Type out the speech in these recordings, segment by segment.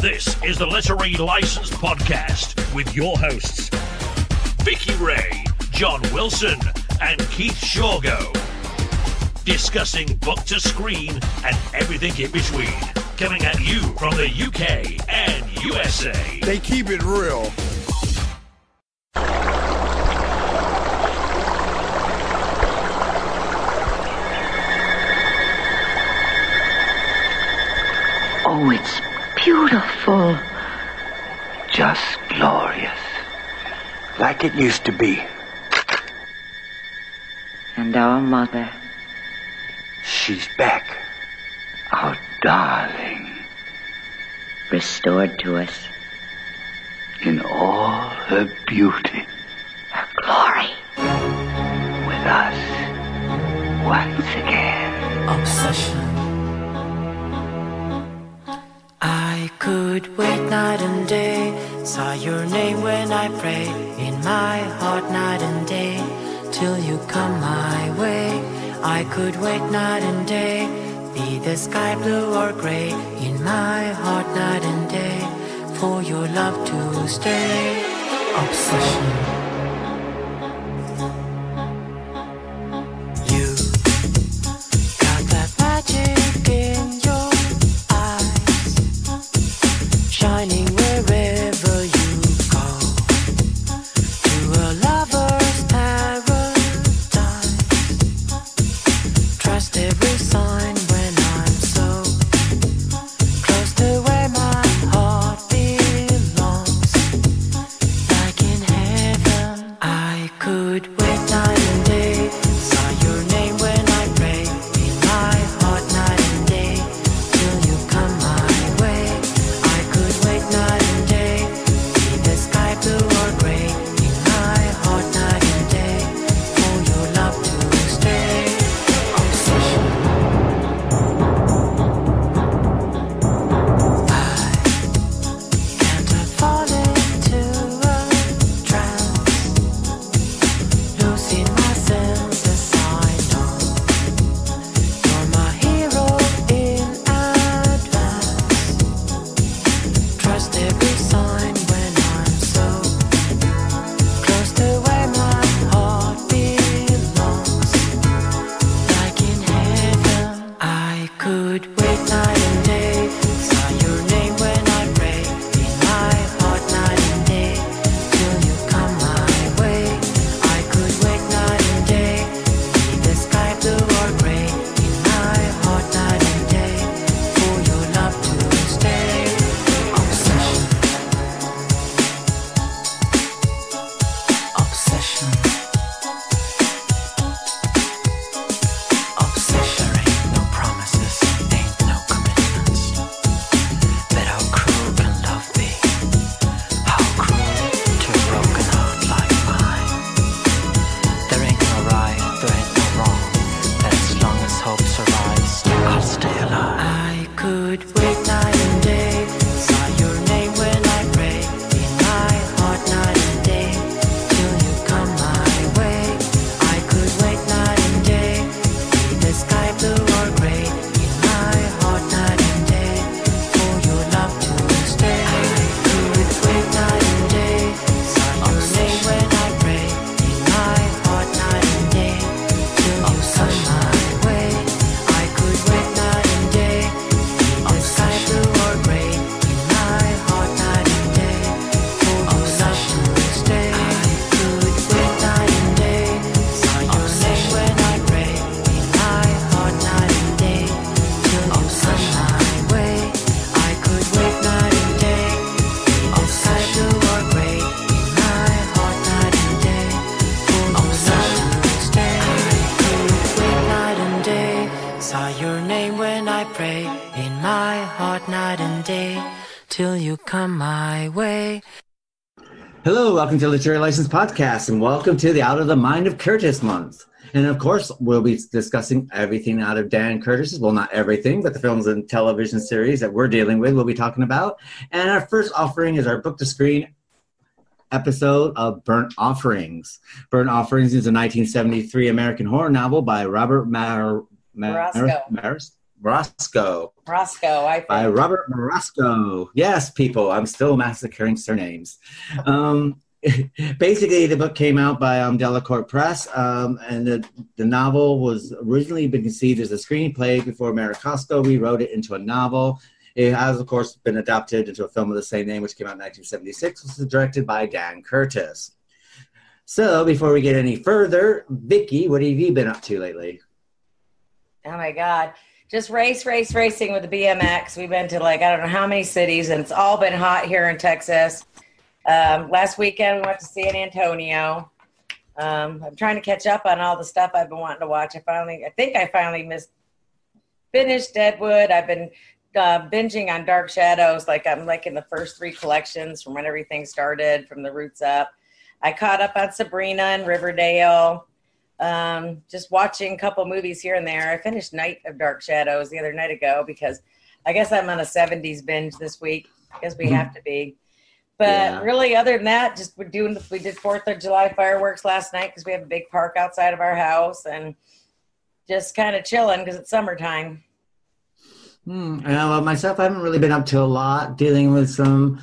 This is the Literary License Podcast with your hosts, Vicky Ray, John Wilson, and Keith Shorgo. Discussing book to screen and everything in between. Coming at you from the UK and USA. They keep it real. Oh, it's beautiful. Just glorious. Like it used to be. And our mother. She's back. Our darling. Restored to us. In all her beauty. Her glory. With us. Once again. Obsession. I could wait night and day. Saw your name when I pray. In my heart night and day. Till you come my way. I could wait night and day. Be the sky blue or gray. In my heart night and day. For your love to stay. Obsession. You got that magic in your eyes, shining wherever you Welcome to Literary License Podcast, and welcome to the Out of the Mind of Curtis month. And of course, we'll be discussing everything out of Dan Curtis. Well, not everything, but the films and television series that we're dealing with, we'll be talking about. And our first offering is our book-to-screen episode of Burnt Offerings. Burnt Offerings is a 1973 American horror novel by Robert Marasco. Marasco. Marasco, I think. By Robert Marasco. Yes, people, I'm still massacring surnames. Basically, the book came out by Delacorte Press, and the novel was originally been conceived as a screenplay before Marasco rewrote it into a novel. It has, of course, been adapted into a film of the same name, which came out in 1976, which was directed by Dan Curtis. So, before we get any further, Vicky, what have you been up to lately? Oh, my God. Just racing with the BMX. We've been to, like, I don't know how many cities, and it's all been hot here in Texas. Last weekend, we went to San Antonio. I'm trying to catch up on all the stuff I've been wanting to watch. I think I finally finished Deadwood. I've been binging on Dark Shadows. Like, I'm, like, in the first three collections from when everything started, from the roots up. I caught up on Sabrina and Riverdale. Just watching a couple movies here and there. I finished Night of Dark Shadows the other night ago because I guess I'm on a 70s binge this week. I guess we have to be. But really, other than that, just we did 4th of July fireworks last night because we have a big park outside of our house, and just kind of chilling because it's summertime. And myself, I haven't really been up to a lot, dealing with some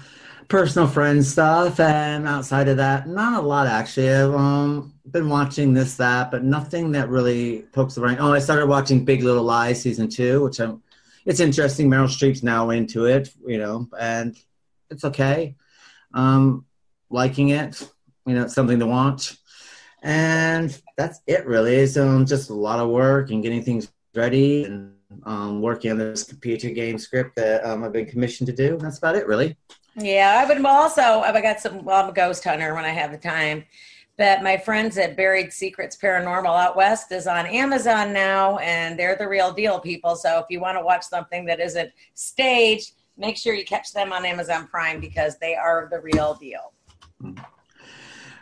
personal friend stuff, and outside of that, not a lot actually. I've been watching this, that, but nothing that really pokes the brain. Oh, I started watching Big Little Lies season 2, which it's interesting. Meryl Streep's now into it, you know, and it's okay. Liking it, you know, it's something to watch, and that's it really. So just a lot of work and getting things ready, and working on this computer game script that I've been commissioned to do. That's about it really. Yeah, I would also, I got some, well, I'm a ghost hunter when I have the time, but my friends at Buried Secrets Paranormal out west is on Amazon now, and they're the real deal, people. So if you want to watch something that isn't staged, make sure you catch them on Amazon Prime because they are the real deal.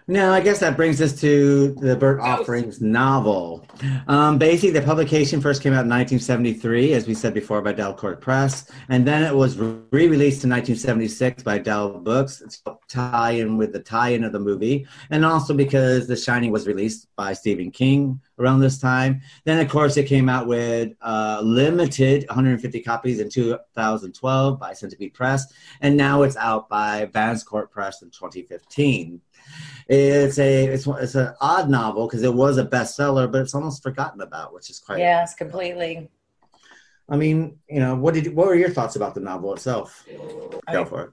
Now, I guess that brings us to the Burt Offering's novel. Basically, the publication first came out in 1973, as we said before, by Delacorte Press, and then it was re-released in 1976 by Del Books. It's a tie-in with the tie-in of the movie, and also because The Shining was released by Stephen King around this time. Then, of course, it came out with limited 150 copies in 2012 by Centipede Press, and now it's out by Vanscourt Press in 2015. It's an odd novel because it was a bestseller, but it's almost forgotten about, which is quite... Yes, completely. I mean, you know, what were your thoughts about the novel itself? Go for it.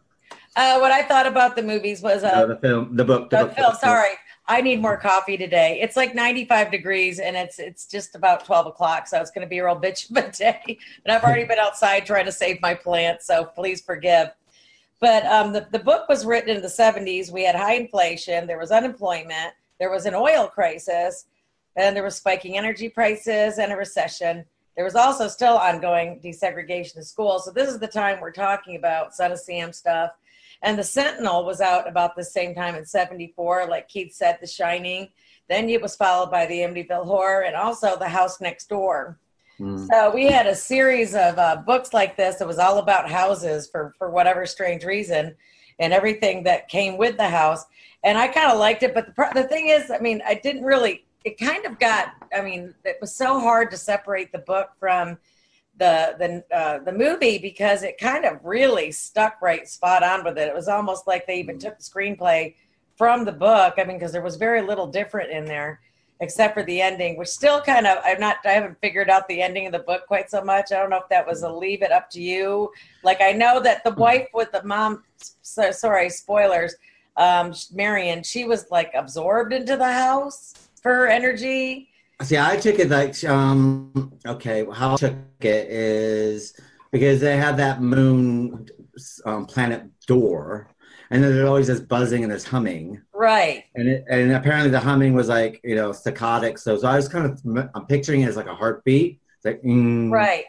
What I thought about the movies was... The book. Sorry. I need more coffee today. It's like 95 degrees, and it's just about 12 o'clock, so it's going to be a real bitch of a day. And I've already been outside trying to save my plants, so please forgive. But the book was written in the 70s. We had high inflation. There was unemployment. There was an oil crisis. And there were spiking energy prices and a recession. There was also still ongoing desegregation of schools. So this is the time we're talking about Son of Sam stuff. And The Sentinel was out about the same time in 74. Like Keith said, The Shining. Then it was followed by The Amityville Horror and also The House Next Door. So we had a series of books like this that was all about houses for whatever strange reason, and everything that came with the house. And I kind of liked it, but the thing is, I mean, I didn't really, it kind of got, I mean, it was so hard to separate the book from the movie because it kind of really stuck right spot on with it. It was almost like they even took the screenplay from the book, I mean, because there was very little different in there. Except for the ending, which still kind of, I haven't figured out the ending of the book quite so much. I don't know if that was a leave it up to you. Like, I know that the wife with the mom, sorry, spoilers, Marion, she was like absorbed into the house for her energy. See, I took it like, okay, how I took it is because they had that moon planet door. And then there's always this buzzing and this humming. Right. And apparently the humming was like, you know, staccato. So I was kind of, I'm picturing it as like a heartbeat. It's like, right.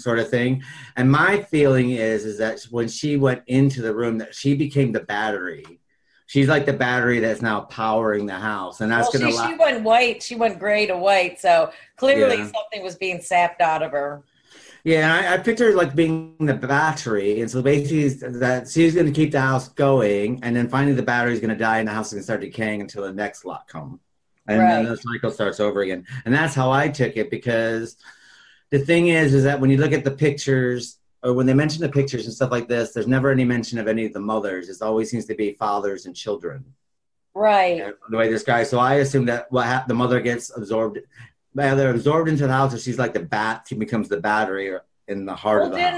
Sort of thing. And my feeling is that when she went into the room, that she became the battery. She's like the battery that's now powering the house. And that's going to allow... She went gray to white. So clearly something was being sapped out of her. Yeah, I pictured like being the battery, and so basically that she's going to keep the house going, and then finally the battery's going to die, and the house is going to start decaying until the next lot comes, and then the cycle starts over again. And that's how I took it because the thing is that when you look at the pictures, or when they mention the pictures and stuff like this, there's never any mention of any of the mothers. It always seems to be fathers and children. Right. You know, the way this guy, so I assume that the mother gets absorbed, either absorbed into the house, or she's like the bat, she becomes the battery or in the heart of the house.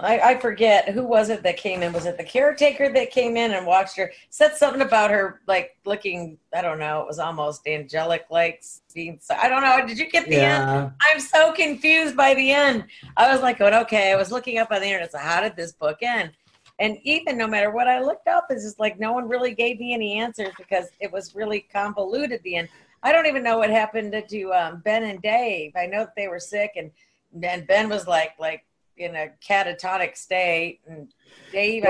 I forget, who was it that came in? Was it the caretaker that came in and watched her? Said something about her, like, looking, I don't know, it was almost angelic-like. I don't know, did you get the end? I'm so confused by the end. I was like, going, okay, I was looking up on the internet, so how did this book end? And even no matter what I looked up, it's just like no one really gave me any answers because it was really convoluted at the end. I don't even know what happened to Ben and Dave. I know that they were sick, and Ben was like in a catatonic state, and Dave.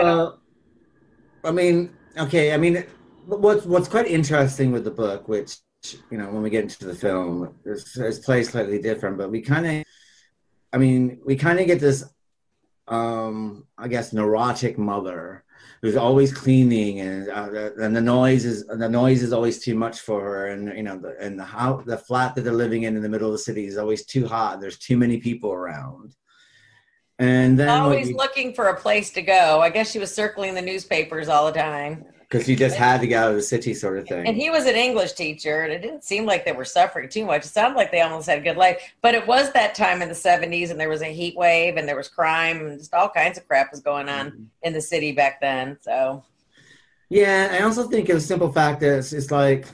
What's quite interesting with the book, which, you know, when we get into the film, it's played slightly different, but we kind of get this, I guess, neurotic mother who's always cleaning, and the noise is always too much for her, and you know, the flat that they're living in the middle of the city is always too hot. And there's too many people around, and then always looking for a place to go. I guess she was circling the newspapers all the time because she just had to get out of the city, sort of thing. And he was an English teacher, and it didn't seem like they were suffering too much. It sounded like they almost had a good life, but it was that time in the 70s, and there was a heat wave, and there was crime, and just all kinds of crap was going on in the city back then, so. Yeah, I also think the simple fact is, it's like,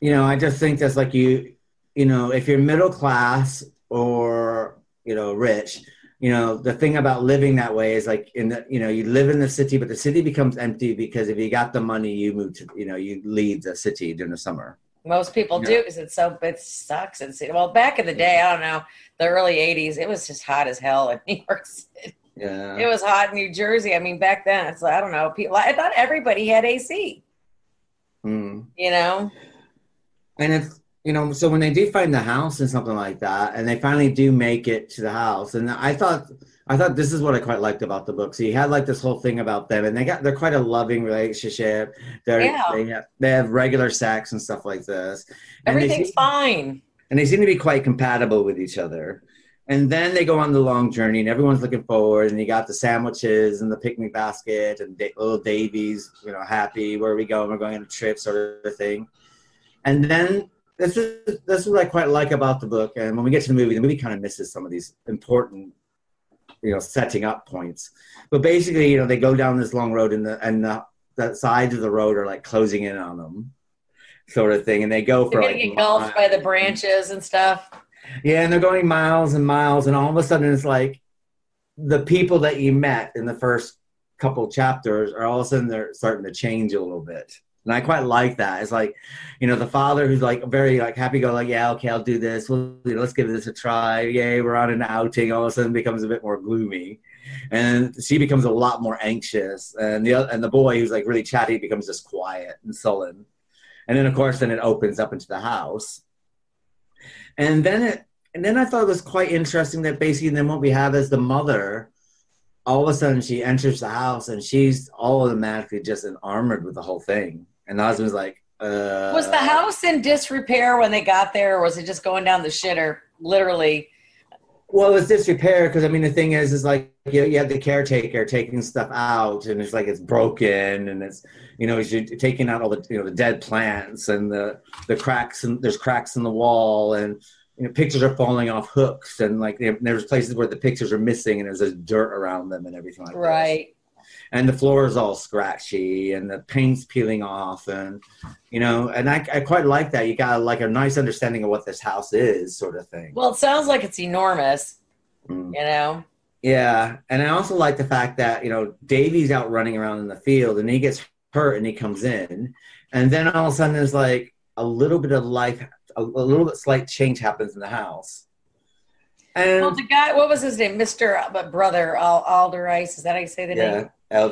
you know, I just think that's like you know, if you're middle class or, you know, rich, you know, the thing about living that way is like, you know, you live in the city, but the city becomes empty because if you got the money, you move to, you know, you leave the city during the summer. Most people do because it sucks. And well, back in the day, I don't know, the early 80s, it was just hot as hell in New York City. Yeah. It was hot in New Jersey. I mean, back then, it's, I don't know, people, I thought everybody had AC, you know? And it's, you know, so when they do find the house and something like that, and they finally do make it to the house, and I thought this is what I quite liked about the book. So you had like this whole thing about them, and they're quite a loving relationship. They have regular sex and stuff like this. Everything's fine. And they seem to be quite compatible with each other. And then they go on the long journey, and everyone's looking forward. And you got the sandwiches and the picnic basket, and little Davies, you know, happy. Where are we going? We're going on a trip, sort of thing. And then. This is what I quite like about the book. And when we get to the movie kind of misses some of these important, you know, setting up points. But basically, you know, they go down this long road, and the sides of the road are like closing in on them, sort of thing. And they go they're getting engulfed by the branches and stuff. Yeah, and they're going miles and miles, and all of a sudden it's like the people that you met in the first couple chapters are all of a sudden they're starting to change a little bit. And I quite like that. It's like, you know, the father who's like very like happy-go-lucky, like, yeah, okay, I'll do this. Well, you know, let's give this a try. Yay, we're on an outing. All of a sudden becomes a bit more gloomy. And she becomes a lot more anxious. And the boy who's like really chatty becomes just quiet and sullen. And then, of course, then it opens up into the house. And then I thought it was quite interesting that basically then what we have is the mother. All of a sudden she enters the house and she's automatically just enamored with the whole thing. And the husband's like, was the house in disrepair when they got there, or was it just going down the shitter, literally? Well, it was disrepair because, I mean, the thing is like you have the caretaker taking stuff out, and it's like it's broken, and it's, you know, you're taking out all the, you know, the dead plants and the cracks, and there's cracks in the wall, and, you know, pictures are falling off hooks, and like, you know, there's places where the pictures are missing, and there's dirt around them and everything like that. Right. This. And the floor is all scratchy, and the paint's peeling off, and, you know, and I quite like that. You got like a nice understanding of what this house is, sort of thing. Well, it sounds like it's enormous, you know? Yeah. And I also like the fact that, you know, Davey's out running around in the field, and he gets hurt, and he comes in, and then all of a sudden there's like a little bit of life. A little bit slight change happens in the house. And well, the guy, what was his name? Brother Alderice. Is that how you say the name? Yeah,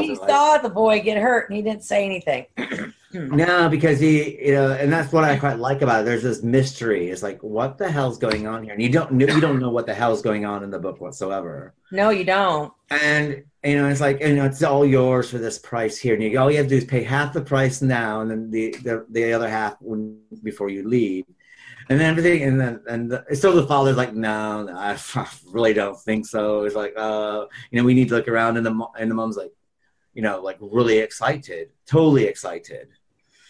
He saw the boy get hurt, and he didn't say anything. No, because he, you know, and that's what I quite like about it. There's this mystery. It's like, what the hell's going on here? And you don't know what the hell's going on in the book whatsoever. No, you don't. And, you know, it's like, you know, it's all yours for this price here. And you go, all you have to do is pay half the price now, and then the other half before you leave. and everything. And then, so the father's like, no, I really don't think so. It's like, you know, we need to look around. And the mom's like, you know, like really excited, totally excited.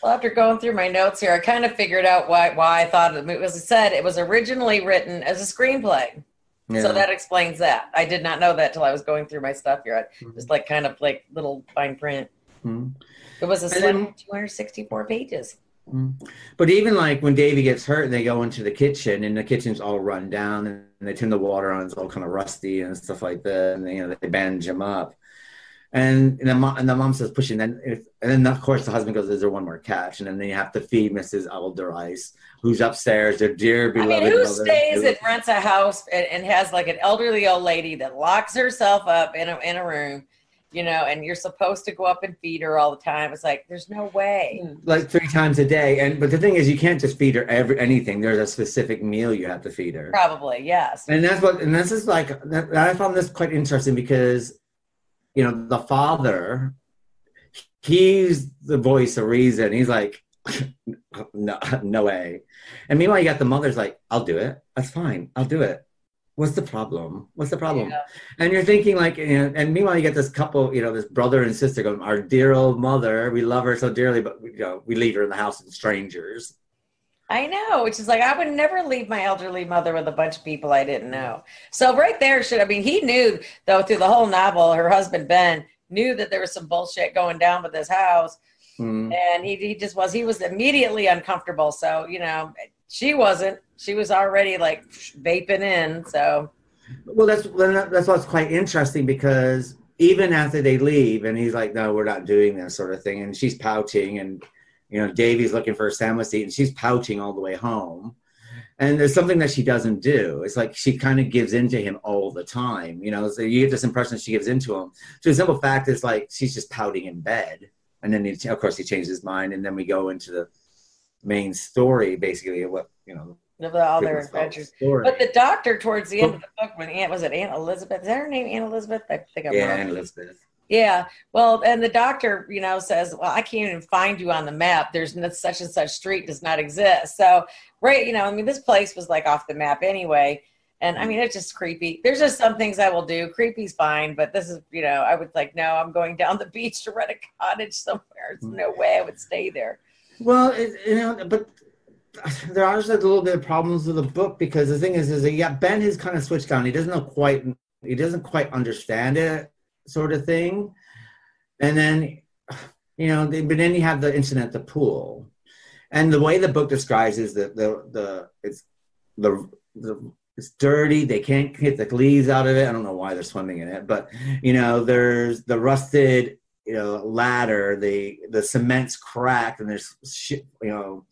Well, after going through my notes here, I kind of figured out why I thought of the movie. As I said, it was originally written as a screenplay. Yeah. So that explains that. I did not know that till I was going through my stuff here. Just like kind of like little fine print. It was a slim 264 pages. But even like when Davey gets hurt and they go into the kitchen and the kitchen's all run down and they turn the water on, it's all kind of rusty and stuff like that. And you know, they bandage him up. And the mom says, pushing. And then, of course, the husband goes, is there one more catch? And then you have to feed Mrs. Alderice, who's upstairs, their dear beloved mother. I mean, who stays and rents a house and has like an elderly old lady that locks herself up in a room, you know, and you're supposed to go up and feed her all the time. It's like, there's no way. Like 3 times a day. But the thing is, you can't just feed her anything. There's a specific meal you have to feed her. Probably, yes. And that's what, and this is like, I found this quite interesting because, you know, the father, he's the voice of reason. He's like, no way. And meanwhile, you got the mother's like, I'll do it. That's fine. I'll do it. What's the problem? What's the problem? Yeah. And you're thinking like, you know, and meanwhile, you get this couple, you know, this brother and sister going, our dear old mother, we love her so dearly, but you know, we leave her in the house with strangers. I know, which is like, I would never leave my elderly mother with a bunch of people I didn't know. So right there, he knew, though, through the whole novel, her husband, Ben, knew that there was some bullshit going down with his house. And he was immediately uncomfortable. So, you know, she wasn't, she was already like vaping in, so. Well, that's what's quite interesting because even after they leave and he's like, no, we're not doing that sort of thing. And she's pouting and, you know, Davey's looking for a sandwich seat and she's pouting all the way home. And there's something that she doesn't do. It's like she kind of gives in to him all the time, you know, so you get this impression that she gives in to him. So the simple fact is like, she's just pouting in bed. And then, of course, he changes his mind. And then we go into the main story, basically, of what, you know. Of all their adventures. But the doctor towards the end of the book, when Aunt Elizabeth? Is that her name, Aunt Elizabeth? I think I'm wrong. Aunt Elizabeth. Yeah, well, and the doctor, you know, says, well, I can't even find you on the map. There's such and such street does not exist. So, right, you know, I mean, this place was like off the map anyway. And I mean, it's just creepy. There's just some things I will do. Creepy's fine, but this is, you know, I would like, no, I'm going down the beach to rent a cottage somewhere. There's no way I would stay there. Well, you know, but there are just a little bit of problems with the book because the thing is that, yeah, Ben has kind of switched on. He doesn't quite understand it. Sort of thing. And then, you know, but then you have the incident at the pool. And the way the book describes is that it's dirty, they can't get the leaves out of it. I don't know why they're swimming in it, but you know, there's the rusted, you know, ladder, the cement's cracked and there's you know,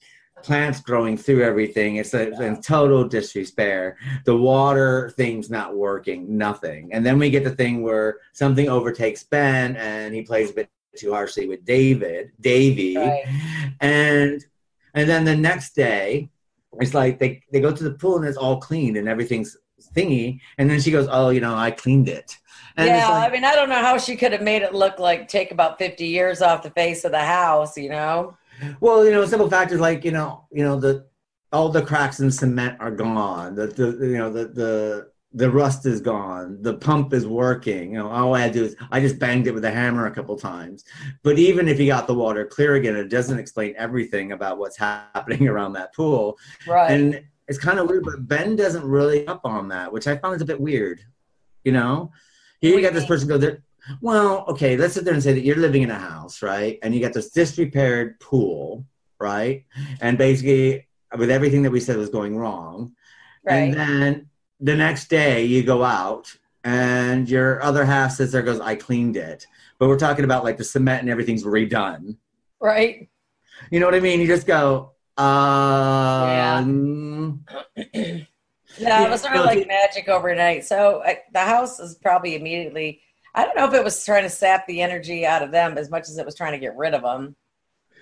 plants growing through everything. It's in total disrepair. The water thing's not working, nothing. And then we get the thing where something overtakes Ben and he plays a bit too harshly with Davey. Right. And then the next day, it's like they go to the pool and it's all cleaned and everything's thingy. And then she goes, oh, you know, I cleaned it. And yeah, like, I mean, I don't know how she could have made it look like take about 50 years off the face of the house, you know? Well, you know, simple fact is like, you know, all the cracks in cement are gone. The rust is gone. The pump is working. You know, all I do is I just banged it with a hammer a couple times. But even if you got the water clear again, it doesn't explain everything about what's happening around that pool. Right. And it's kind of weird, but Ben doesn't really up on that, which I found is a bit weird. You know, here you got this person go there. Well, okay, let's sit there and say that you're living in a house, right? And you got this disrepaired pool, right? And basically, with everything that we said was going wrong. Right. And then the next day, you go out, and your other half sits there and goes, I cleaned it. But we're talking about, like, the cement and everything's redone. Right. You know what I mean? You just go, yeah. Yeah, it was sort of like magic overnight. So the house is probably immediately... I don't know if it was trying to sap the energy out of them as much as it was trying to get rid of them.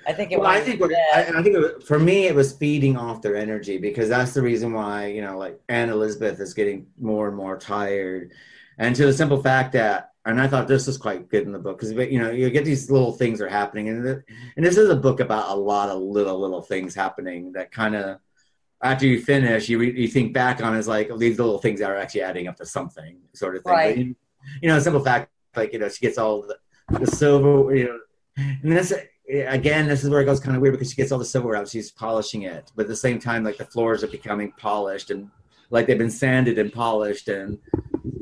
I think it was. I think for me, it was feeding off their energy because that's the reason why, you know, like Aunt Elizabeth is getting more and more tired. And to the simple fact that, and I thought this was quite good in the book because, you know, you get these little things are happening. And this is a book about a lot of little things happening that kind of, after you finish, you think back on it, it's like, oh, these little things are actually adding up to something, sort of thing. Right. But, you know, simple fact, like, you know, she gets all the silver, you know, and this, again, this is where it goes kind of weird because she gets all the silverware out, she's polishing it, but at the same time, like, the floors are becoming polished and like they've been sanded and polished and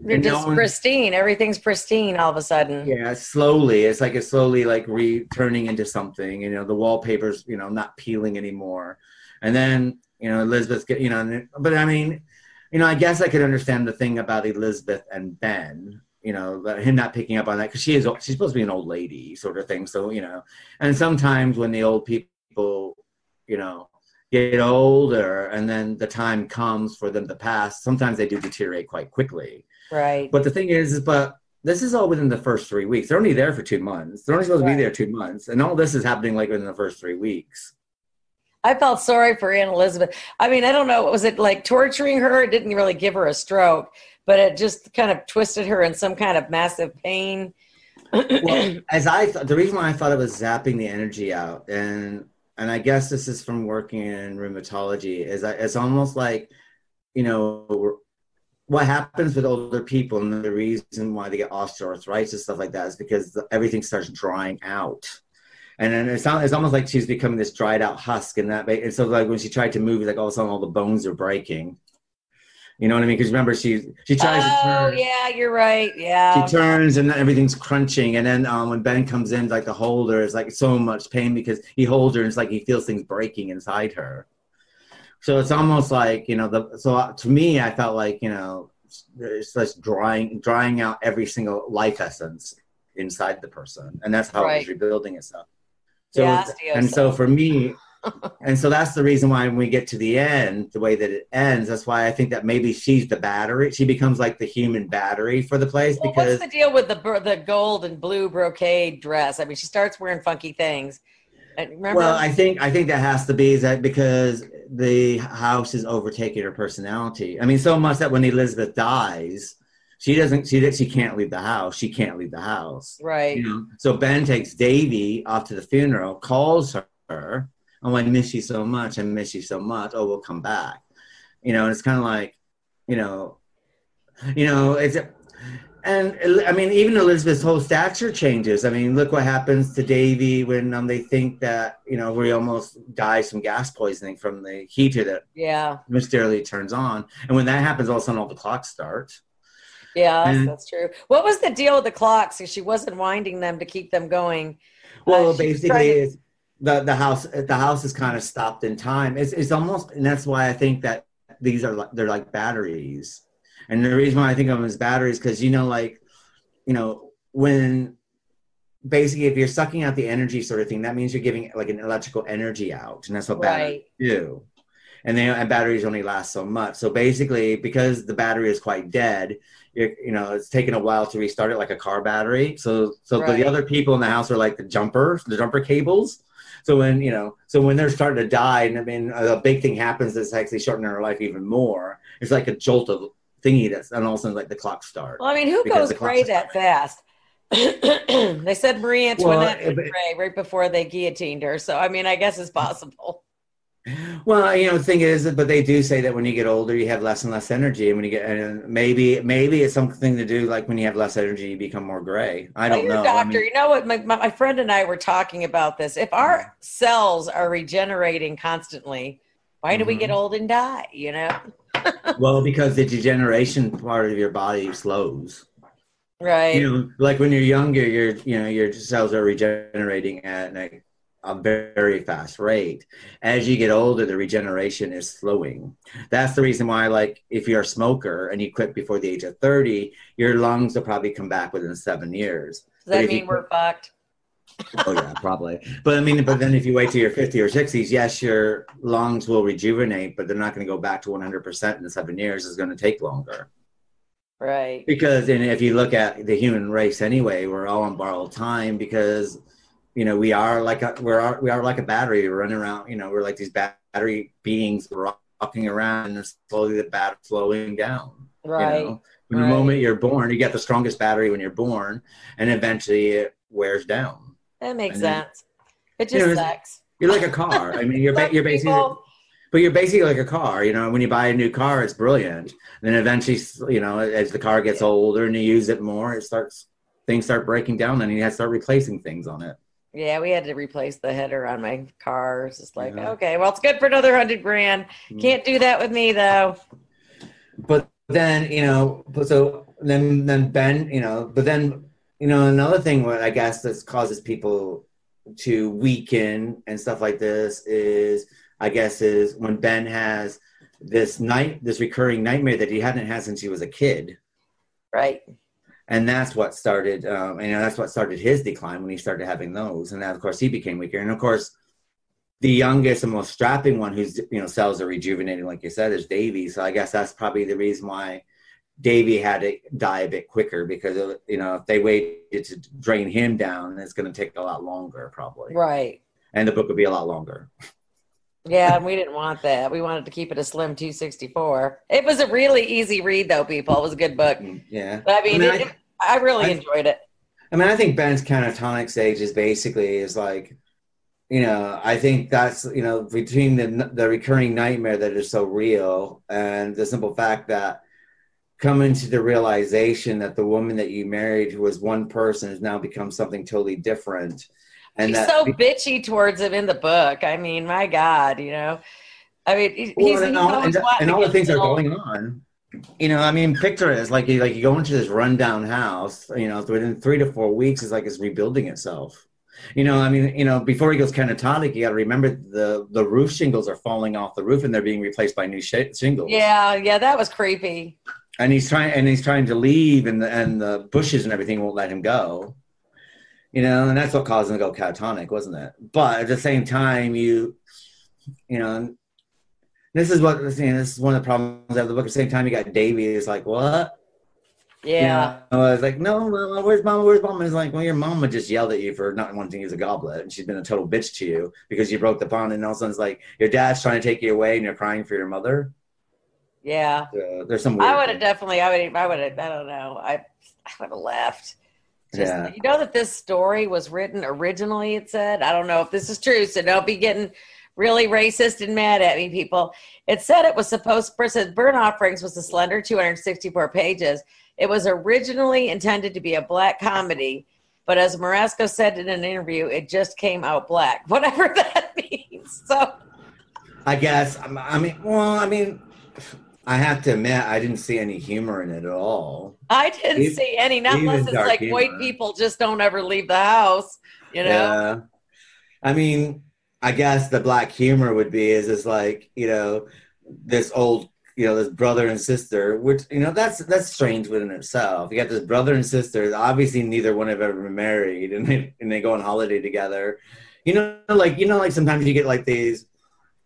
they're just pristine. Everything's pristine all of a sudden. Yeah, slowly. It's like it's slowly like returning into something. You know, the wallpaper's, you know, not peeling anymore. And then, you know, Elizabeth, you know, but I mean, you know, I guess I could understand the thing about Elizabeth and Ben, you know, about him not picking up on that because she's supposed to be an old lady sort of thing. So, you know, and sometimes when the old people, you know, get older and then the time comes for them to pass, sometimes they do deteriorate quite quickly. Right. But the thing is, but this is all within the first 3 weeks. They're only there for 2 months. They're only supposed to be there 2 months. And all this is happening like within the first 3 weeks. I felt sorry for Aunt Elizabeth. I mean, I don't know. Was it like torturing her? It didn't really give her a stroke, but it just kind of twisted her in some kind of massive pain. Well, the reason why I thought it was zapping the energy out, and I guess this is from working in rheumatology, is it's almost like, you know, what happens with older people, and the reason why they get osteoarthritis and stuff like that is because everything starts drying out. And then it's almost like she's becoming this dried out husk. And so like when she tried to move, like all of a sudden all the bones are breaking. You know what I mean? Because remember, she tries to turn. Oh, yeah, you're right. Yeah. She turns and everything's crunching. And then when Ben comes in, like to hold her, it's like so much pain because he holds her and it's like he feels things breaking inside her. So it's almost like, you know, so to me, I felt like, you know, it's like drying out every single life essence inside the person. And that's how it's rebuilding itself. So, yeah, and so for me, and so that's the reason why when we get to the end, the way that it ends, that's why I think that maybe she's the battery. She becomes like the human battery for the place. Well, because what's the deal with the gold and blue brocade dress? I mean, she starts wearing funky things. Remember? Well, I think that has to be that because the house is overtaking her personality. I mean, so much that when Elizabeth dies, she can't leave the house. She can't leave the house. Right. You know? So Ben takes Davy off to the funeral, calls her. Oh, I miss you so much. I miss you so much. Oh, we'll come back. You know, and it's kind of like, you know, it's, and I mean, even Elizabeth's whole stature changes. I mean, look what happens to Davy when they think that, you know, he almost dies from gas poisoning from the heater that mysteriously turns on. And when that happens, all of a sudden all the clocks start. Yeah, that's true. What was the deal with the clocks? She wasn't winding them to keep them going. Well, basically it's, The house is kind of stopped in time. It's almost, and that's why I think that they're like batteries. And the reason why I think of them as batteries because when basically if you're sucking out the energy sort of thing, that means you're giving like an electrical energy out, and that's what batteries do. And batteries only last so much. So basically, because the battery is quite dead, it's taken a while to restart it, like a car battery. So the other people in the house are like the jumper cables. So when they're starting to die, and I mean, a big thing happens that's actually shortening her life even more. It's like a jolt of thingy and all of a sudden, like the clock starts. Well, I mean, who goes gray that fast? They said Marie Antoinette went gray right before they guillotined her. So, I mean, I guess it's possible. Well, you know, the thing is, but they do say that when you get older, you have less and less energy. And when you get, and maybe it's something to do, like when you have less energy, you become more gray. I don't know. Doctor, I mean, you know what? My friend and I were talking about this. If our cells are regenerating constantly, why do we get old and die, you know? Well, because the degeneration part of your body slows. Right. You know, like when you're younger, your cells are regenerating at night. A very fast rate. As you get older, the regeneration is slowing. That's the reason why, like, if you're a smoker and you quit before the age of 30, your lungs will probably come back within 7 years. Does that mean we're fucked? Oh yeah, probably. But I mean, but then if you wait till your 50 or 60s, yes, your lungs will rejuvenate, but they're not going to go back to 100% in 7 years. It's going to take longer. Right. Because, and if you look at the human race anyway, we're all on borrowed time because, you know, we are like a battery. We're running around. You know, we're like these battery beings rocking around, and slowly the battery flowing down. Right. You know? The moment you're born, you get the strongest battery when you're born, and eventually it wears down. That makes sense. It just sucks. You're like a car. I mean, you're basically. But you're basically like a car, you know, when you buy a new car, it's brilliant. And then eventually, you know, as the car gets older and you use it more, it starts, things start breaking down and you have to start replacing things on it. Yeah, we had to replace the header on my car. It's just like, okay, well, it's good for another $100 grand. Can't do that with me though. But then, you know, so then Ben, you know, but then, you know, another thing what I guess that causes people to weaken and stuff like this is, I guess, is when Ben has this recurring nightmare that he hadn't had since he was a kid. Right. And that's what started, you know, that's what started his decline when he started having those. And then, of course, he became weaker. And, of course, the youngest and most strapping one whose, you know, cells are rejuvenating, like you said, is Davy. So I guess that's probably the reason why Davy had to die a bit quicker because, you know, if they waited to drain him down, it's going to take a lot longer probably. Right. And the book would be a lot longer. Yeah, and we didn't want that. We wanted to keep it a slim 264. It was a really easy read, though, people. It was a good book. Yeah. But, I really enjoyed it. I mean, I think Ben's catatonic stage is basically like, you know, I think that's, you know, between the recurring nightmare that is so real and the simple fact that coming to the realization that the woman that you married, who was one person, has now become something totally different. And she's so bitchy towards him in the book. I mean, my God, you know, I mean, he's all the things are going on. You know, I mean, picture it as like you go into this rundown house, you know, within 3 to 4 weeks, it's like it's rebuilding itself. You know, I mean, you know, before he goes catatonic, you got to remember the roof shingles are falling off the roof and they're being replaced by new shingles. Yeah, that was creepy. And he's trying to leave, and the bushes and everything won't let him go. You know, and that's what caused him to go catatonic, wasn't it? But at the same time, you know, this is what, you know, this is one of the problems of the book. At the same time, you got Davy is like, what? Yeah. You know, I was like, no, where's mama? Where's mama? And he's like, well, your mama just yelled at you for not wanting to use a goblet, and she's been a total bitch to you because you broke the bond. And all of a sudden, it's like your dad's trying to take you away, and you're crying for your mother. Yeah. So there's some. I would have. I don't know. I would have left. You know that this story was written originally, it said, I don't know if this is true, so don't be getting really racist and mad at me, people. It said it was supposed, Burnt Offerings was a slender 264 pages. It was originally intended to be a black comedy, but as Marasco said in an interview, it just came out black, whatever that means. So, I guess, I have to admit, I didn't see any humor in it at all. I didn't see any, not unless it's like humor. White people just don't ever leave the house, you know? Yeah. I mean, I guess the black humor would be is like, you know, this old, you know, this brother and sister, which, you know, that's strange within itself. You got this brother and sister, obviously neither one have ever been married, and they go on holiday together. You know, like sometimes you get like these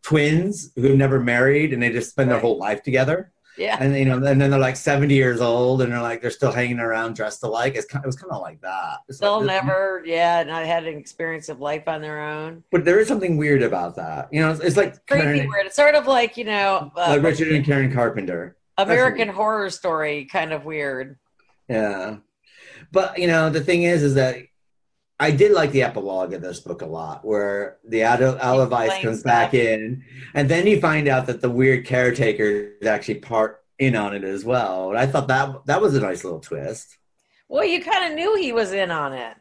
twins who've never married and they just spend their whole life together. Yeah. And, you know, and then they're like 70 years old and they're like, they're still hanging around dressed alike. It was kind of like that. They'll like, never, not had an experience of life on their own. But there is something weird about that. You know, it's like creepy weird. It's sort of like, you know, like Richard and Karen Carpenter. American Horror Story kind of weird. Yeah. But, you know, the thing is that I did like the epilogue of this book a lot, where the Alavice comes back in, and then you find out that the weird caretaker is actually part in on it as well. And I thought that was a nice little twist. Well, you kind of knew he was in on it.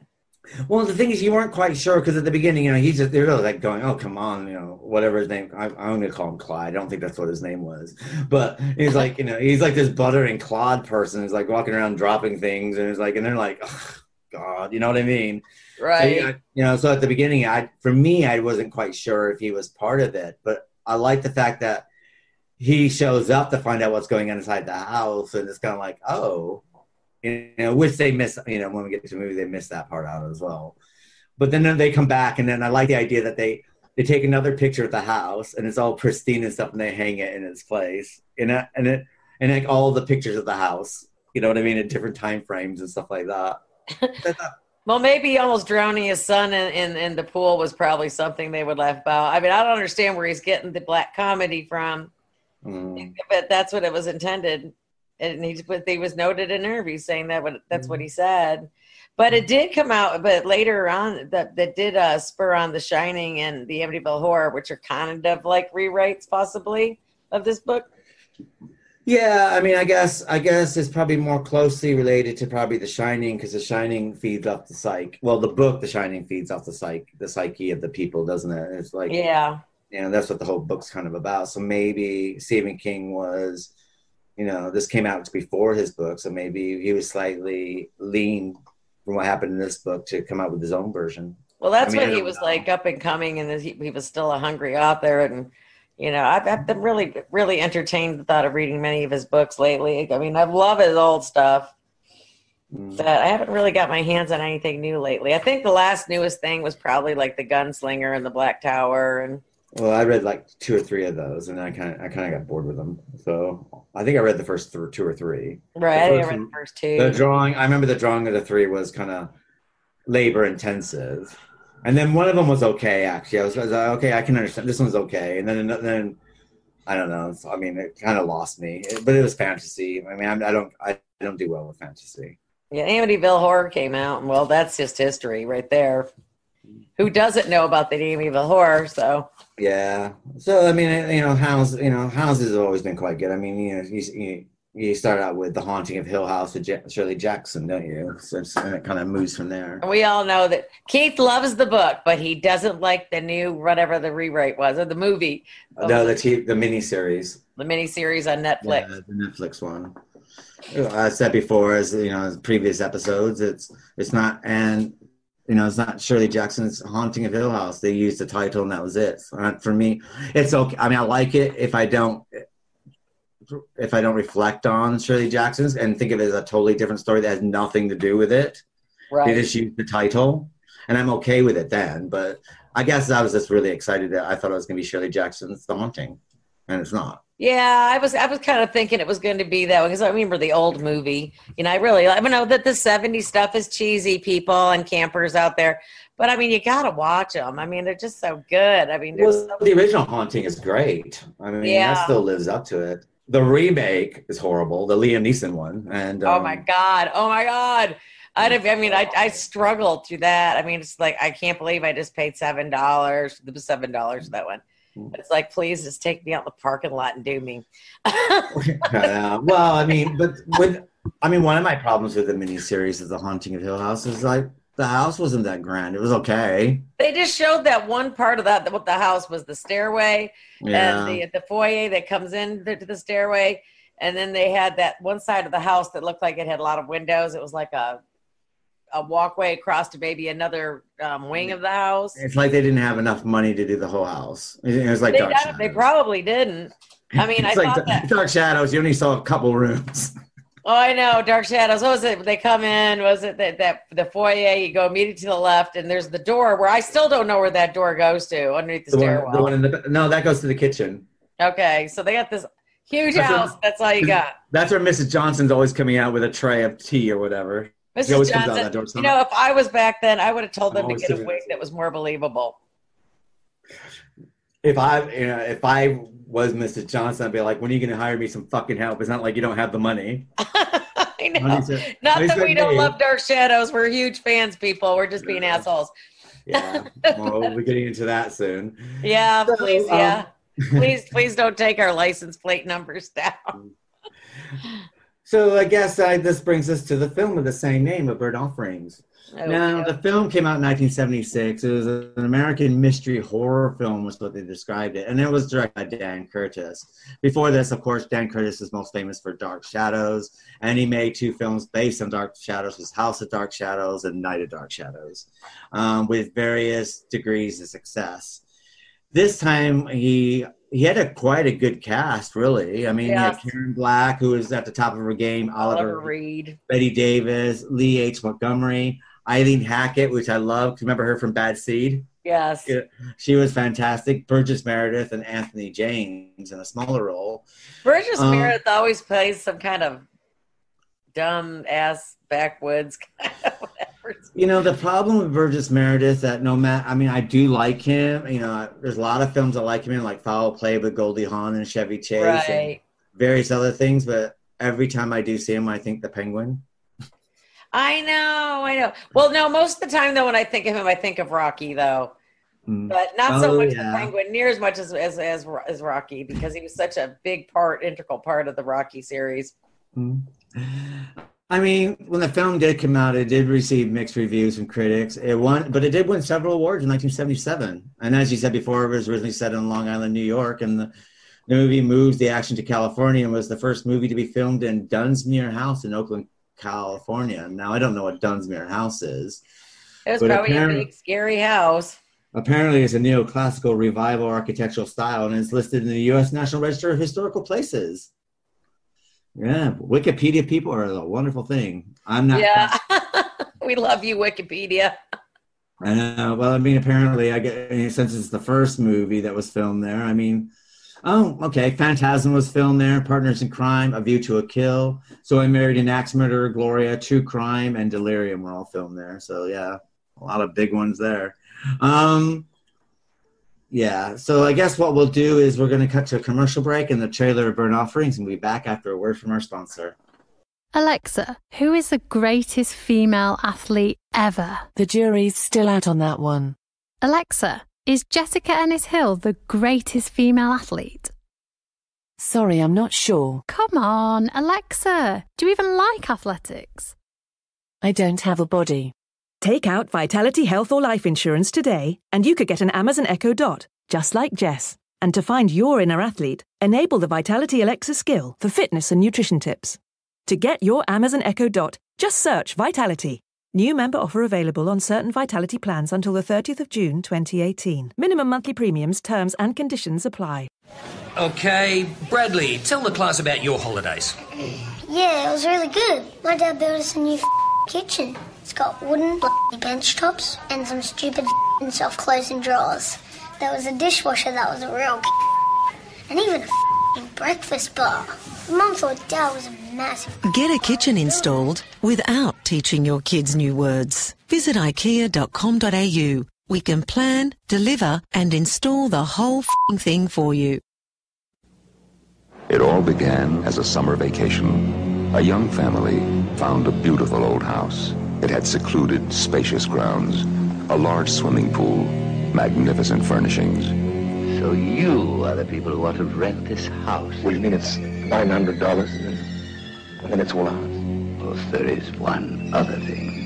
Well, the thing is, you weren't quite sure because at the beginning, you know, he's just they're really like going, "Oh, come on," you know, whatever his name. I'm gonna call him Clyde. I don't think that's what his name was, but he's like, you know, he's like this buttering Claude person who's like walking around dropping things, and it's like, and they're like, ugh. God, you know what I mean? Right. So, you know, so at the beginning, I wasn't quite sure if he was part of it, but I like the fact that he shows up to find out what's going on inside the house, and it's kind of like, oh, you know, which they miss, you know, when we get to the movie, they miss that part out as well. But then they come back, and then I like the idea that they take another picture of the house, and it's all pristine and stuff, and they hang it in its place, and like all the pictures of the house, you know what I mean, at different time frames and stuff like that. Well, maybe almost drowning his son in the pool was probably something they would laugh about. I mean, I don't understand where he's getting the black comedy from, but that's what it was intended. And he, but they was noted in interviews saying that that's what he said. But it did come out, but later on, that did spur on The Shining and The Amityville Horror, which are kind of like rewrites, possibly, of this book. Yeah, I mean, I guess it's probably more closely related to probably The Shining, because The Shining feeds off the psyche. Well, the book The Shining feeds off the psyche of the people, doesn't it? It's like, yeah, you know, that's what the whole book's kind of about. So maybe Stephen King was, you know, this came out before his book, so maybe he was slightly leaned from what happened in this book to come out with his own version. Well, that's when he was like up and coming, and he was still a hungry author. And, you know, I've been really, really entertained the thought of reading many of his books lately. I mean, I love his old stuff, but I haven't really got my hands on anything new lately. I think the last newest thing was probably like The Gunslinger and The Black Tower. And well, I read like 2 or 3 of those, and I kind of got bored with them. So I think I read the first 2 or 3. Right, I read the first 2. The drawing, I remember the drawing of the 3 was kind of labor intensive, and then one of them was okay. Actually, I was like, okay, I can understand this one's okay, and then I don't know. I mean, it kind of lost me, but it was fantasy. I mean, I don't do well with fantasy. Yeah, Amityville Horror came out, and well, that's just history right there. Who doesn't know about the Amityville Horror? So. Yeah, so I mean, you know, houses have always been quite good. I mean, you know, you start out with The Haunting of Hill House with Shirley Jackson, don't you? So and it kind of moves from there. And we all know that Keith loves the book, but he doesn't like the new whatever the rewrite was, or the movie. No, the miniseries. The miniseries on Netflix. Yeah, the Netflix one. I said before, as you know, in previous episodes, it's not and. You know, it's not Shirley Jackson's Haunting of Hill House. They used the title, and that was it. So for me, it's okay. I mean, I like it if I don't reflect on Shirley Jackson's and think of it as a totally different story that has nothing to do with it. Right. They just used the title, and I'm okay with it then. But I guess I was just really excited that I thought it was going to be Shirley Jackson's The Haunting, and it's not. Yeah, I was kind of thinking it was going to be that one because I remember the old movie. You know, I know that the 70s stuff is cheesy, people and campers out there. But, I mean, you got to watch them. I mean, they're just so good. I mean, the original Haunting is great. I mean, that still lives up to it. The remake is horrible, the Liam Neeson one. And Oh, my God. I struggled through that. I mean, it's like I can't believe I just paid $7. It was $7 for that one. It's like, please just take me out in the parking lot and do me. Well, I mean, one of my problems with the miniseries of The Haunting of Hill House is like the house wasn't that grand. It was okay. They just showed that one part of that. What the house was the stairway and the foyer that comes in to the stairway. And then they had that one side of the house that looked like it had a lot of windows. It was like a walkway across to maybe another wing of the house. It's like they didn't have enough money to do the whole house. It was like Dark Shadows. They probably didn't. I mean, Dark Shadows, you only saw a couple rooms. Oh, I know. Dark Shadows. What was it? They come in. Was it that the foyer? You go immediately to the left, and there's the door where I still don't know where that door goes to underneath the stairwell. No, that goes to the kitchen. Okay, so they got this huge house. That's all you got. That's where Mrs. Johnson's always coming out with a tray of tea or whatever. Mrs. Johnson, you know, if I was back then, I would have told them to get a wig that was more believable. If I was Mrs. Johnson, I'd be like, when are you going to hire me some fucking help? It's not like you don't have the money. I know. Not that we don't love Dark Shadows. We're huge fans, people. We're just being assholes. Yeah. Well, we'll be getting into that soon. Yeah, so, please. Yeah. Please don't take our license plate numbers down. So I guess this brings us to the film of the same name, A Bird Offerings. The film came out in 1976. It was an American mystery horror film was what they described it. And it was directed by Dan Curtis. Before this, of course, Dan Curtis is most famous for Dark Shadows. And he made 2 films based on Dark Shadows, was House of Dark Shadows and Night of Dark Shadows, with various degrees of success. This time he had quite a good cast, really. I mean, he had Karen Black, who was at the top of her game, Oliver Reed, Bette Davis, Lee H. Montgomery, Eileen Heckart, which I loved. Remember her from Bad Seed? Yes. She was fantastic. Burgess Meredith and Anthony James in a smaller role. Burgess Meredith always plays some kind of dumb-ass backwoods kind of whatever. You know, the problem with Burgess Meredith that I do like him. You know, there's a lot of films I like him in, like Foul Play with Goldie Hawn and Chevy Chase and various other things. But every time I do see him, I think the Penguin. I know, I know. Well, no, most of the time, though, when I think of him, I think of Rocky, though. Mm. But not so much the Penguin, near as much as Rocky, because he was such a big part, integral part of the Rocky series. Mm. I mean, when the film did come out, it did receive mixed reviews from critics. It won, but it did win several awards in 1977. And as you said before, it was originally set in Long Island, New York, and the movie moves the action to California and was the first movie to be filmed in Dunsmuir House in Oakland, California. Now, I don't know what Dunsmuir House is. It was probably a big, scary house. Apparently, it's a neoclassical revival architectural style, and it's listed in the U.S. National Register of Historical Places. Yeah, Wikipedia people are a wonderful thing. I'm not. Yeah, we love you, Wikipedia. I know. Well, I mean, apparently, since it's the first movie that was filmed there, I mean, oh, okay. Phantasm was filmed there, Partners in Crime, A View to a Kill, So I Married an Axe Murderer, Gloria, True Crime, and Delirium were all filmed there. So, yeah, a lot of big ones there. Yeah, so I guess what we'll do is we're going to cut to a commercial break and the trailer of Burnt Offerings, and we'll be back after a word from our sponsor. Alexa, who is the greatest female athlete ever? The jury's still out on that one. Alexa, is Jessica Ennis-Hill the greatest female athlete? Sorry, I'm not sure. Come on, Alexa, do you even like athletics? I don't have a body. Take out Vitality Health or Life Insurance today, and you could get an Amazon Echo Dot, just like Jess. And to find your inner athlete, enable the Vitality Alexa skill for fitness and nutrition tips. To get your Amazon Echo Dot, just search Vitality. New member offer available on certain Vitality plans until the 30th of June 2018. Minimum monthly premiums, terms and conditions apply. Okay, Bradley, tell the class about your holidays. Yeah, it was really good. My dad built us a new kitchen. It's got wooden bench tops and some stupid self-closing drawers. There was a dishwasher that was a real and even a breakfast bar. Mum thought Dad was a massive. Get a kitchen installed without teaching your kids new words. Visit ikea.com.au. We can plan, deliver and install the whole thing for you. It all began as a summer vacation. A young family found a beautiful old house. It had secluded, spacious grounds, a large swimming pool, magnificent furnishings. So you are the people who want to rent this house? What do you mean it's $900 and it's all ours? Well, there is one other thing.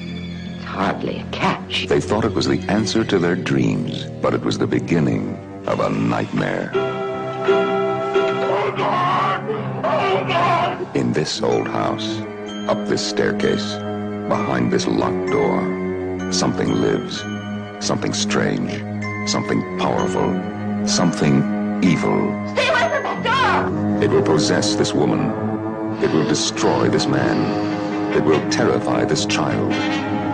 It's hardly a catch. They thought it was the answer to their dreams, but it was the beginning of a nightmare. Oh, God! Oh, God! In this old house, up this staircase, behind this locked door, something lives, something strange, something powerful, something evil. Stay away from that door! It will possess this woman. It will destroy this man. It will terrify this child.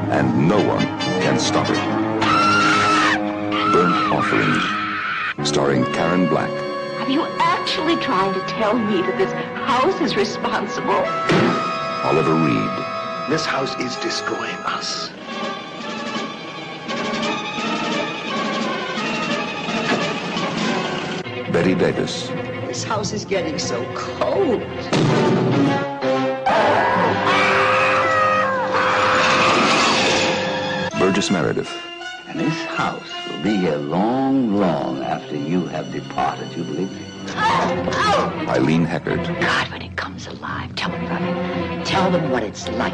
And no one can stop it. Burnt Offerings, starring Karen Black. Are you actually trying to tell me that this house is responsible? Oliver Reed. This house is destroying us. Bette Davis. This house is getting so cold. Burgess Meredith. And this house will be here long, long after you have departed, you believe me? Eileen Heckart. God, when it comes alive, tell them about it. Tell them what it's like.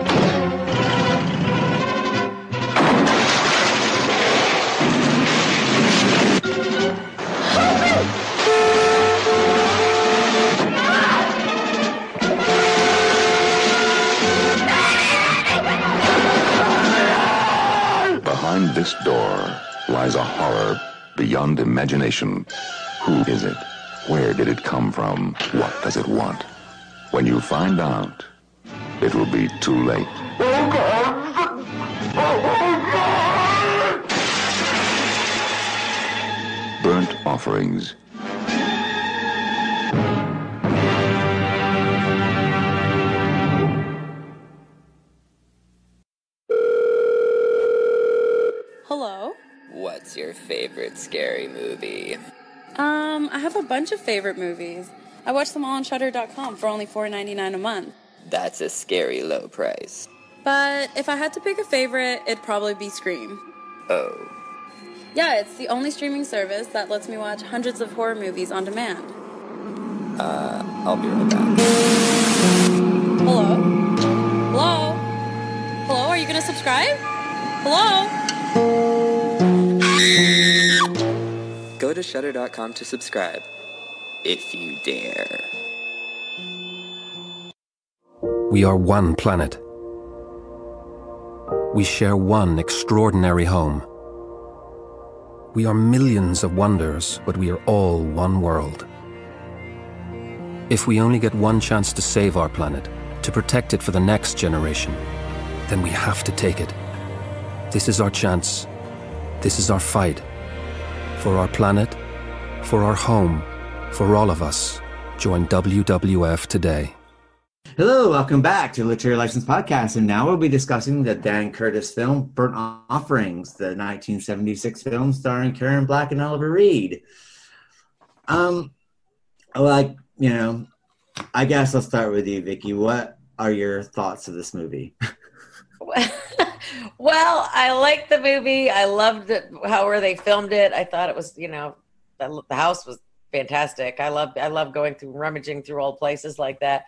Behind this door lies a horror beyond imagination. Who is it? Where did it come from? What does it want? When you find out, it will be too late. Oh, God! Oh, God! Burnt Offerings. Hello? What's your favorite scary movie? I have a bunch of favorite movies. I watch them all on Shudder.com for only $4.99 a month. That's a scary low price. But if I had to pick a favorite, it'd probably be Scream. Oh. Yeah, it's the only streaming service that lets me watch hundreds of horror movies on demand. I'll be right back. Hello? Hello? Hello, are you gonna subscribe? Hello? Go to Shudder.com to subscribe. If you dare. We are one planet. We share one extraordinary home. We are millions of wonders, but we are all one world. If we only get one chance to save our planet, to protect it for the next generation, then we have to take it. This is our chance. This is our fight. For our planet, for our home, for all of us. Join WWF today. Hello, welcome back to Literary License Podcast, and now we'll be discussing the Dan Curtis film, Burnt Offerings, the 1976 film starring Karen Black and Oliver Reed. I guess I'll start with you, Vicky. What are your thoughts of this movie? Well, I liked the movie. I loved it, how they filmed it. I thought it was, the house was fantastic. I love going through, rummaging through old places like that.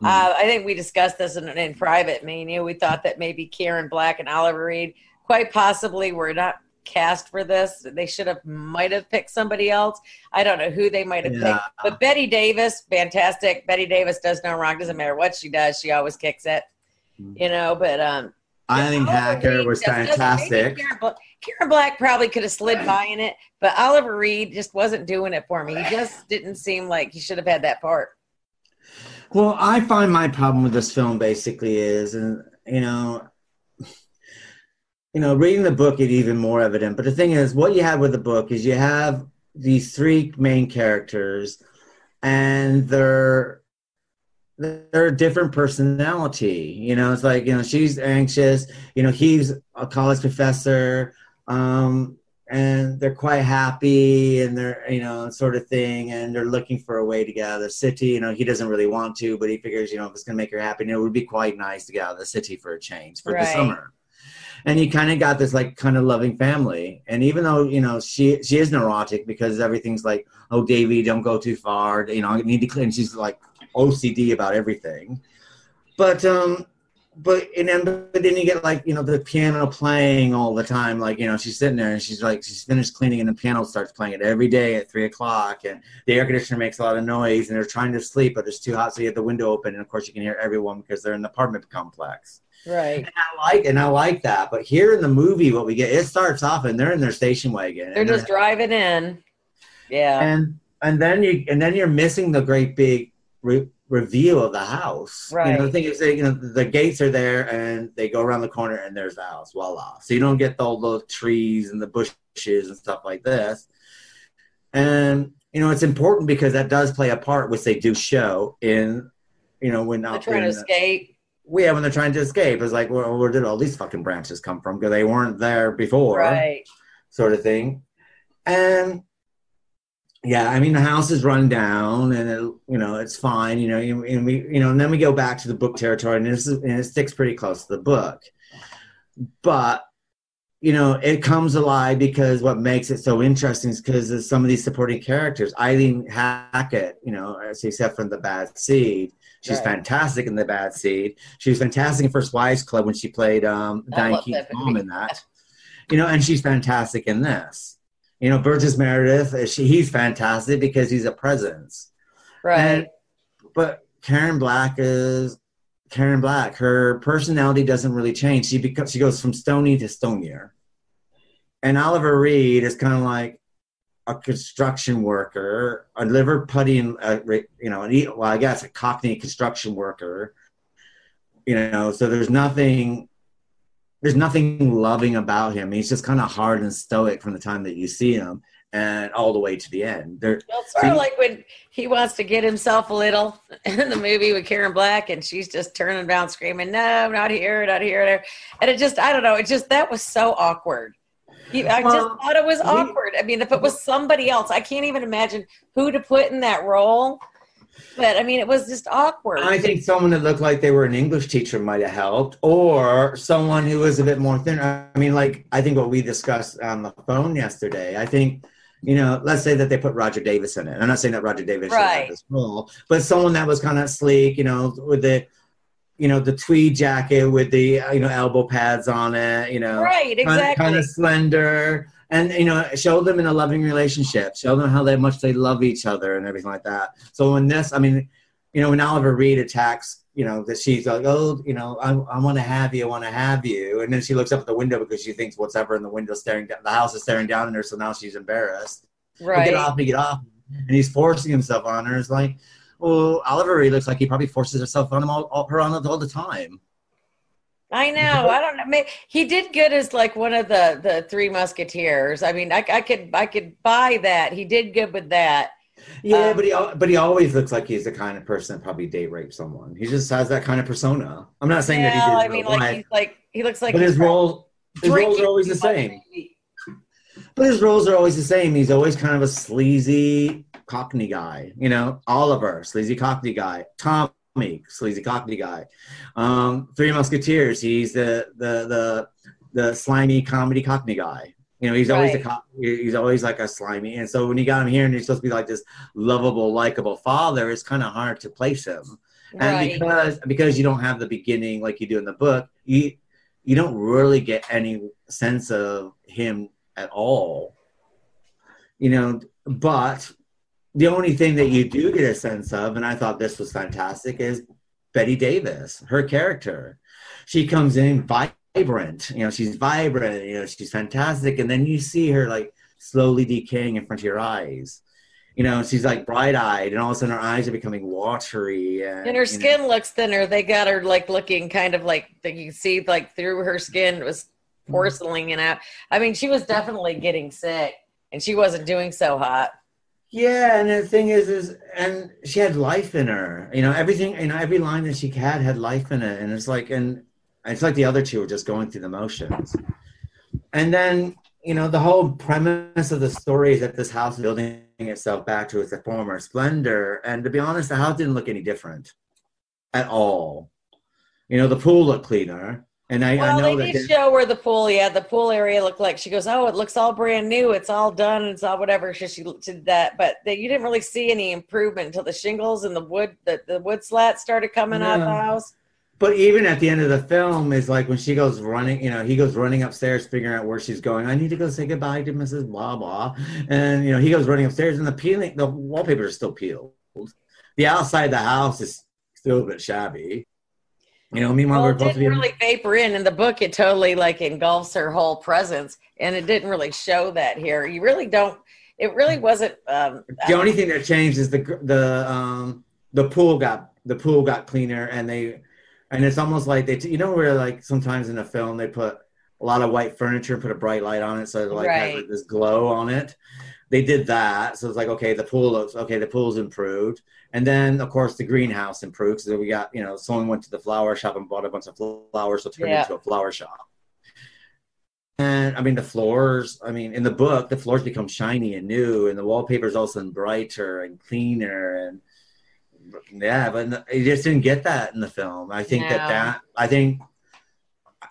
I think we discussed this in private. We thought that maybe Karen Black and Oliver Reed quite possibly were not cast for this. They might have picked somebody else. I don't know who they might have picked. But Bette Davis, fantastic. Bette Davis does no wrong. Doesn't matter what she does. She always kicks it. But Eileen Heckart was fantastic. Karen Black probably could have slid by in it, but Oliver Reed just wasn't doing it for me. He just didn't seem like he should have had that part. Well, I find my problem with this film basically is, and reading the book is even more evident. But the thing is, what you have with the book is you have these three main characters, and they're a different personality. It's like she's anxious. He's a college professor, and they're quite happy and they're, sort of thing. And they're looking for a way to get out of the city. He doesn't really want to, but he figures, if it's going to make her happy, it would be quite nice to get out of the city for a change for the summer. And you kind of got this loving family. And even though, she is neurotic because everything's like, oh, Davey, don't go too far. I need to clean. She's like OCD about everything. But then you get the piano playing all the time. She's sitting there and she's finished cleaning and the piano starts playing it every day at 3 o'clock and the air conditioner makes a lot of noise and they're trying to sleep, but it's too hot. So you have the window open and of course you can hear everyone because they're in the apartment complex. Right. And I like that. But here in the movie, what we get, it starts off and they're in their station wagon. They're just driving in. Yeah. And then you're missing the great big reveal of the house. Right. The thing is, the gates are there and they go around the corner and there's the house. Voila. So you don't get all the trees and the bushes and stuff like this. And, it's important because that does play a part, which they do show in, when they're trying to escape. Yeah, when they're trying to escape. It's like, well, where did all these fucking branches come from? Because they weren't there before. Right. Sort of thing. And yeah, the house is run down, and it, it's fine, and we, and then we go back to the book territory, and it sticks pretty close to the book, but it comes alive because what makes it so interesting is because of some of these supporting characters. Eileen Heckart, as she said from The Bad Seed, she's fantastic in The Bad Seed. She was fantastic in First Wives Club when she played Diane Keaton's mom in that, and she's fantastic in this. Burgess Meredith, he's fantastic because he's a presence. Right. But Karen Black is Karen Black. Her personality doesn't really change. She goes from stony to stonier. And Oliver Reed is kind of like a construction worker, a liver putty, and, a Cockney construction worker. So there's nothing loving about him. He's just kind of hard and stoic from the time that you see him and all the way to the end. It's sort of like when he wants to get himself a little in the movie with Karen Black and she's just turning around screaming, no, not here, not here, not here. And it just, I don't know. It just, that was so awkward. I just thought it was awkward. If it was somebody else, I can't even imagine who to put in that role. But I mean, it was just awkward. I think someone that looked like they were an English teacher might have helped, or someone who was a bit more thin. I mean, like, I think what we discussed on the phone yesterday, I think, you know, let's say that they put Roger Davis in it. I'm not saying that Roger Davis should have this role, but someone that was kind of sleek, you know, with the, you know, the tweed jacket with the, you know, elbow pads on it, you know. Right, exactly. Kind of slender. And, you know, show them in a loving relationship. Show them how much they love each other and everything like that. So when this, I mean, you know, when Oliver Reed attacks, you know, that she's like, oh, you know, I want to have you, I want to have you. And then she looks up at the window because she thinks what's ever in the window staring down, the house is staring down at her, so now she's embarrassed. Right. But get off me, get off. And he's forcing himself on her. It's like, well, Oliver Reed looks like he probably forces herself on him all the time. I know. I don't know. I mean, he did good as like one of the Three Musketeers. I mean, I could buy that. He did good with that. Yeah, but he always looks like he's the kind of person that probably date raped someone. He just has that kind of persona. I'm not saying that he did. I mean, like, he's like, he looks like. But his roles are always the same. But his roles are always the same. He's always kind of a sleazy Cockney guy. You know, Oliver, sleazy Cockney guy. Tom. Sleazy Cockney guy. Three Musketeers, he's the slimy comedy Cockney guy. You know, he's always he's always like a slimy. And so when you got him here and he's supposed to be like this lovable, likable father, it's kind of hard to place him. And because you don't have the beginning like you do in the book, you don't really get any sense of him at all. You know, but the only thing that you do get a sense of, and I thought this was fantastic, is Bette Davis, her character. She comes in vibrant. You know, she's vibrant. You know, she's fantastic. And then you see her, like, slowly decaying in front of your eyes. You know, she's, like, bright-eyed, and all of a sudden her eyes are becoming watery. And her skin looks thinner. They got her, like, looking kind of like, you can see, like, through her skin. It was porcelain and out. I mean, she was definitely getting sick, and she wasn't doing so hot. Yeah, and the thing is, and she had life in her. You know, everything, you know, every line that she had life in it. And it's like, and it's like the other two were just going through the motions. And then, you know, the whole premise of the story is that this house building itself back to its former splendor. And to be honest, the house didn't look any different at all. You know, the pool looked cleaner. And I know they did show where the pool, the pool area looked like. She goes, oh, it looks all brand new. It's all done. It's all whatever. She did that. But you didn't really see any improvement until the shingles and the wood slats started coming out of the house. But even at the end of the film is like when she goes running, you know, he goes running upstairs, figuring out where she's going. I need to go say goodbye to Mrs. Blah, blah. And, you know, he goes running upstairs and the wallpaper is still peeled. The outside of the house is still a bit shabby. You know, meanwhile, we're supposed to be really vapor in the book. It totally like engulfs her whole presence, and it didn't really show that here. You really don't. It really wasn't. The only thing that changed is the pool got cleaner, and it's almost like they you know where like sometimes in a film they put a lot of white furniture, put a bright light on it, so it like has like this glow on it. They did that, so it's like, okay, the pool's improved. And then, of course, the greenhouse improved. So we got, you know, someone went to the flower shop and bought a bunch of flowers, so it turned into a flower shop. And, I mean, the floors, I mean, in the book, the floors become shiny and new, and the wallpaper's also brighter and cleaner. And, yeah, but you just didn't get that in the film. I think I think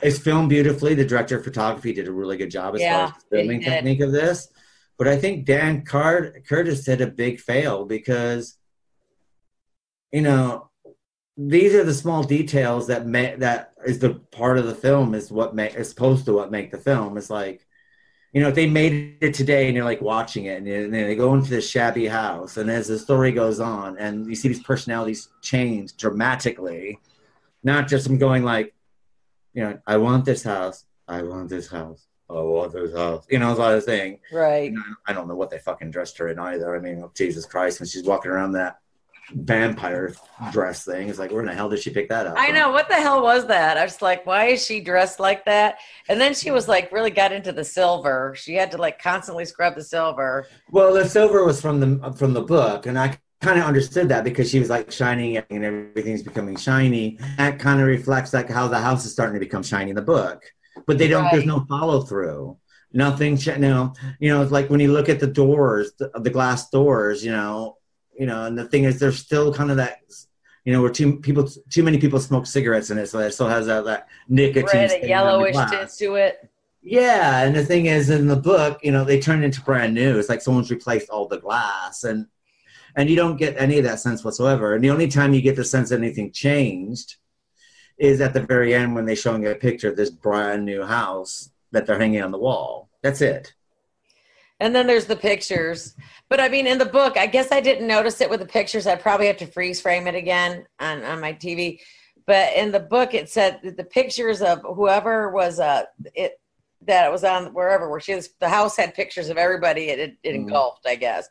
it's filmed beautifully. The director of photography did a really good job as far as the filming technique of this. But I think Dan Curtis did a big fail because, you know, these are the small details that is the part of the film is what make the film. It's like, you know, if they made it today and you're like watching it and they go into this shabby house and as the story goes on and you see these personalities change dramatically, not just them going like, you know, I want this house, I want this house. Oh, those house. You know, it's not a thing. Right. I don't know what they fucking dressed her in either. I mean, Jesus Christ, when she's walking around that vampire dress thing, it's like, where in the hell did she pick that up? I know. What the hell was that? I was like, why is she dressed like that? And then she was like, really got into the silver. She had to like constantly scrub the silver. Well, the silver was from the book. And I kind of understood that because she was like shining and everything's becoming shiny. That kind of reflects like how the house is starting to become shiny in the book. But they don't, there's no follow through. Nothing, you know, it's like when you look at the doors, the glass doors, you know, you know, and the thing is, there's still kind of that, you know, where too many people smoke cigarettes in it, so it still has that nicotine red and yellowish tint to it. Yeah, and the thing is, in the book, you know, they turn into brand new. It's like someone's replaced all the glass, and you don't get any of that sense whatsoever. And the only time you get the sense that anything changed is at the very end when they're showing a picture of this brand new house that they're hanging on the wall. That's it. And then there's the pictures. But I mean, in the book, I guess I didn't notice it with the pictures. I probably have to freeze frame it again on my TV. But in the book, it said that the pictures of whoever was that it was on wherever, where she was, the house had pictures of everybody it engulfed, I guess.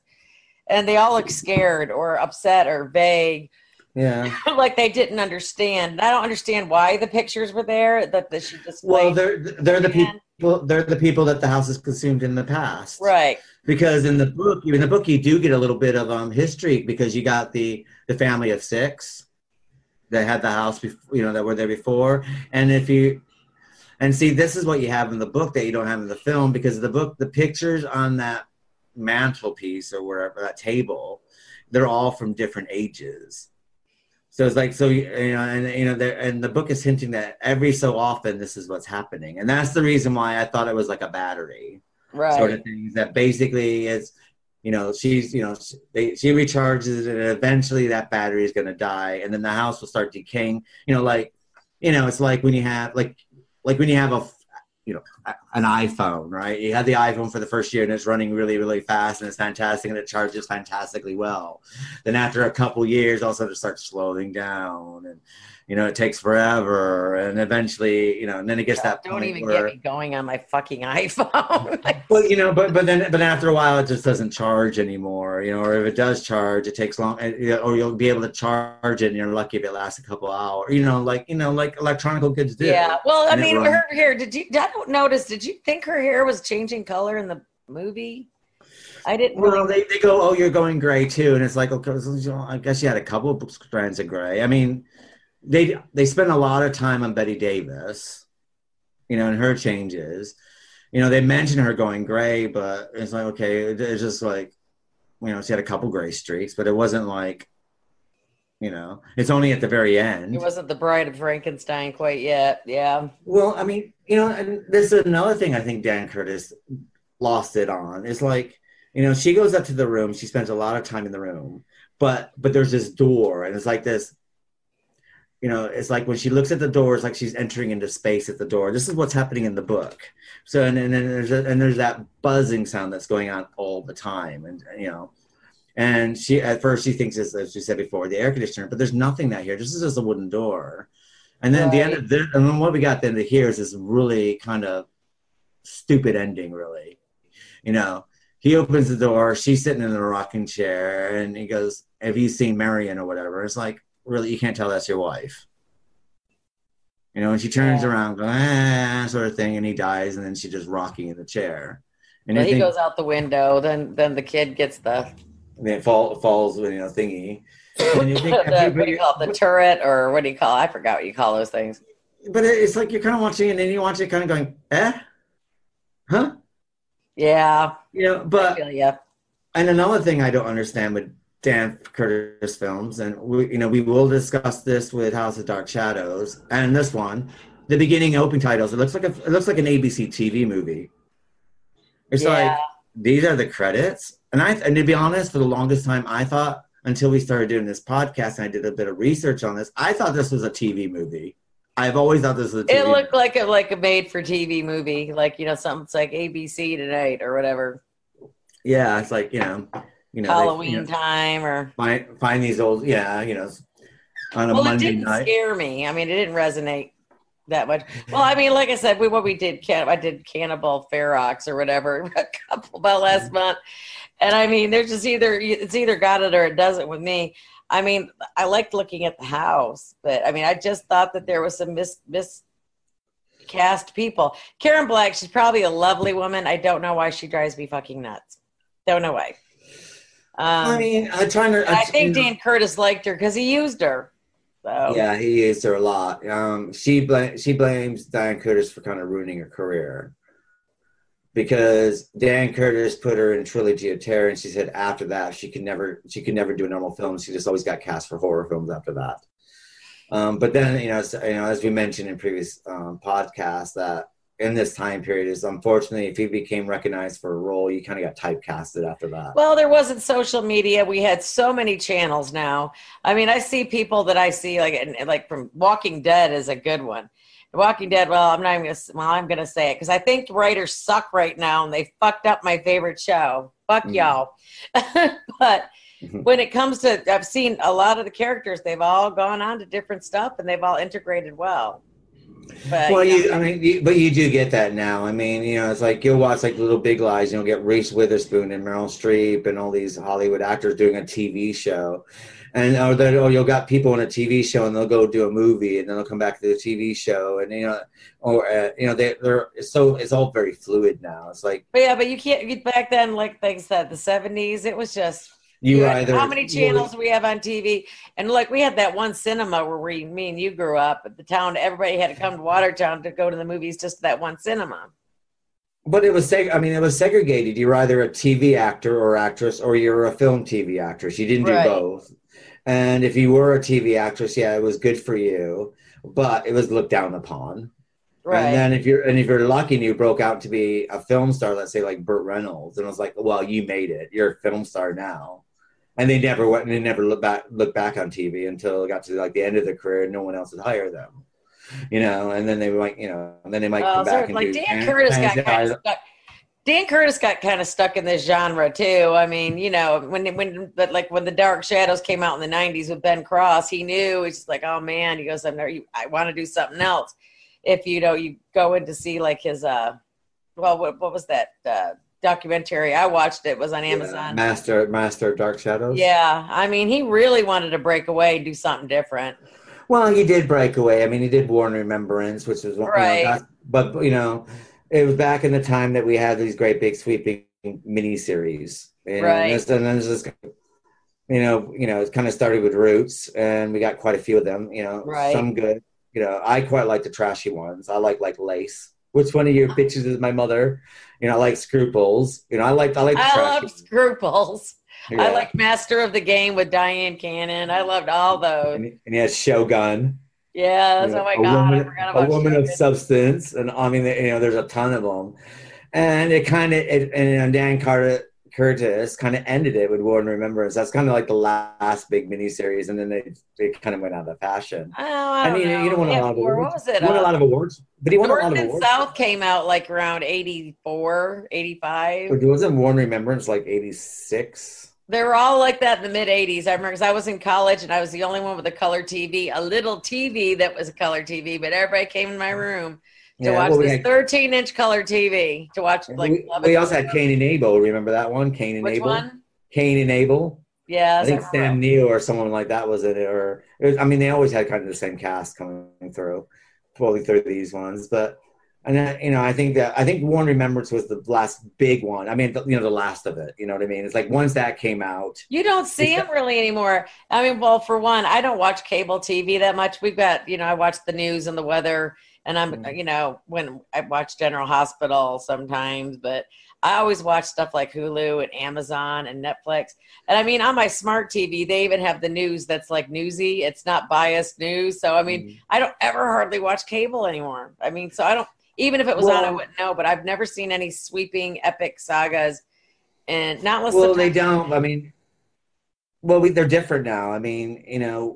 And they all look scared or upset or vague. Yeah. Like they didn't understand. I don't understand why the pictures were there that she displayed. Well, they're the people. They're the people that the house has consumed in the past. Right. Because in the book, you do get a little bit of history, because you got the family of six that had the house, you know, that were there before. And see, this is what you have in the book that you don't have in the film, because the book, the pictures on that mantelpiece or wherever, that table, they're all from different ages. So it's like, so, you know, and the book is hinting that every so often this is what's happening. And that's the reason why I thought it was like a battery, right, sort of thing, that basically is, you know, she recharges it, and eventually that battery is going to die. And then the house will start decaying, you know, like, you know, it's like when you have a, you know, an iPhone, right? You had the iPhone for the first year and it's running really, really fast and it's fantastic and it charges fantastically well. Then after a couple years, all of a sudden it starts slowing down and, you know, it takes forever. And eventually, you know, and then it gets that point. Don't even get me going on my fucking iPhone. But, you know, but after a while, it just doesn't charge anymore, you know, or if it does charge, it takes long, or you'll be able to charge it and you're lucky if it lasts a couple hours, you know, like electronic goods do. Yeah. Well, I mean, her hair, did you think her hair was changing color in the movie? I didn't. Well, they go, oh, you're going gray too. And it's like, okay, I guess you had a couple of strands of gray. I mean, they spend a lot of time on Bette Davis, you know, and her changes. You know, they mention her going gray, but it's like, okay, it's just like, you know, she had a couple gray streaks, but it wasn't like, you know, it's only at the very end. It wasn't the Bride of Frankenstein quite yet, yeah. Well, I mean, you know, and this is another thing I think Dan Curtis lost it on. It's like, you know, she goes up to the room, she spends a lot of time in the room, but there's this door, and it's like this, you know, it's like when she looks at the door, it's like she's entering into space at the door. This is what's happening in the book. So, and then there's that buzzing sound that's going on all the time. And, you know, and she, at first she thinks it's, as she said before, the air conditioner, but there's nothing that here. This is just a wooden door. And then right. At the end of this, and then what we got then to hear is this really kind of stupid ending, really. You know, he opens the door, she's sitting in the rocking chair, and he goes, "Have you seen Marion?" or whatever. It's like, really, you can't tell that's your wife. You know, and she turns around, going, ah, sort of thing, and he dies, and then she's just rocking in the chair. And he goes out the window, then the kid gets the... And then falls, you know, thingy. And you think, what do you call it, the turret, or what do you call it? I forgot what you call those things. But it's like you're kind of watching, and then you watch it kind of going, eh? Huh? Yeah. You know, but... Yeah. And another thing I don't understand with Dan Curtis films, and we will discuss this with House of Dark Shadows, and this one, the beginning open titles, it looks like an ABC TV movie. It's like, these are the credits, and to be honest, for the longest time, I thought, until we started doing this podcast, and I did a bit of research on this, I thought this was a TV movie. I've always thought this was a TV movie. It looked like a made-for-TV movie, like, you know, something's like ABC Tonight or whatever. Yeah, it's like, you know. You know, Halloween time, or find these old, you know, on a Monday night. It didn't scare me. I mean, it didn't resonate that much. Well, I mean, like I said, I did Cannibal Ferox or whatever about last month, and I mean, there's just it's either got it or it doesn't with me. I mean, I liked looking at the house, but I mean, I just thought that there was some miscast people. Karen Black, she's probably a lovely woman. I don't know why she drives me fucking nuts. Don't know why. I mean, I think Dan Curtis liked her because he used her. So. Yeah, he used her a lot. She blames Dan Curtis for kind of ruining her career. because Dan Curtis put her in Trilogy of Terror, and she said after that she could never do a normal film. She just always got cast for horror films after that. But then, as we mentioned in previous podcasts, that in this time period is, unfortunately, if you became recognized for a role, you kind of got typecasted after that. Well, there wasn't social media. We had so many channels now. I mean, I see people that I see like from Walking Dead is a good one. Walking Dead. Well, I'm not even gonna, well, I'm going to say it because I think writers suck right now and they fucked up my favorite show. Fuck y'all. But when it comes to, I've seen a lot of the characters, they've all gone on to different stuff and they've all integrated well. But, well, but you do get that now. I mean, it's like you'll watch like Little Big Lies, and you'll get Reese Witherspoon and Meryl Streep and all these Hollywood actors doing a TV show, or you'll got people on a TV show and they'll go do a movie and then they'll come back to the TV show, and it's all very fluid now. It's like, but you can't get back then. Like they said, the 70s, it was just. How many channels we have on TV? And like we had that one cinema where me and you grew up at the town. Everybody had to come to Watertown to go to the movies, just that one cinema. But it was segregated. You're either a TV actor or actress, or you're a film TV actress. You didn't do both. And if you were a TV actress, it was good for you, but it was looked down upon. Right. And then if you're lucky and you broke out to be a film star, let's say like Burt Reynolds, and I was like, well, you made it. You're a film star now. And they never went. They never looked back on TV until it got to like the end of their career, and no one else would hire them, And then they might, come back. Like Dan Curtis got kind of stuck in this genre too. I mean, when The Dark Shadows came out in the '90s with Ben Cross, he knew it's just like, oh man, he goes, I want to do something else. If you go in to see like his, what was that? Documentary I watched, it was on Amazon. Master of Dark Shadows. I mean, he really wanted to break away and do something different. Well, he did break away. I mean, he did War and Remembrance, which was right. It was back in the time that we had these great big sweeping miniseries, it kind of started with Roots, and we got quite a few of them, some good. I quite like the trashy ones. I like Lace. Which one of your bitches is my mother? I like Scruples. I love Scruples. Yeah. I like Master of the Game with Diane Cannon. I loved all those. And he has Shogun. Yes. Oh my God. I forgot about A Woman Shogun. Of Substance. And I mean, there's a ton of them. And it kind of, and Dan Curtis kind of ended it with War and Remembrance. That's kind of like the last big miniseries. And then they kind of went out of fashion. Oh, I don't know. You don't want a lot of awards. What was it? Won a lot of awards. But he won North a lot of awards. South came out like around 84, 85. But wasn't War and Remembrance like 86? They were all like that in the mid-'80s. I remember because I was in college and I was the only one with a color TV, a little TV that was a color TV, but everybody came in my room to watch this 13-inch color TV to watch. We also had Kane and Abel. Remember that one? Kane and Abel. Yeah, I think Sam Neill or someone like that was in it. They always had kind of the same cast coming through, probably through these ones. But I think War and Remembrance was the last big one. I mean, the last of it. You know what I mean? It's like once that came out, you don't see it really anymore. I mean, well, for one, I don't watch cable TV that much. We've got I watch the news and the weather. And when I watch General Hospital sometimes, but I always watch stuff like Hulu and Amazon and Netflix. And I mean, on my smart TV, they even have the news that's like newsy. It's not biased news. So, I mean, I don't ever hardly watch cable anymore. I mean, so I don't, even if it was on, I wouldn't know, but I've never seen any sweeping epic sagas and not unless they don't. I mean, they're different now. I mean,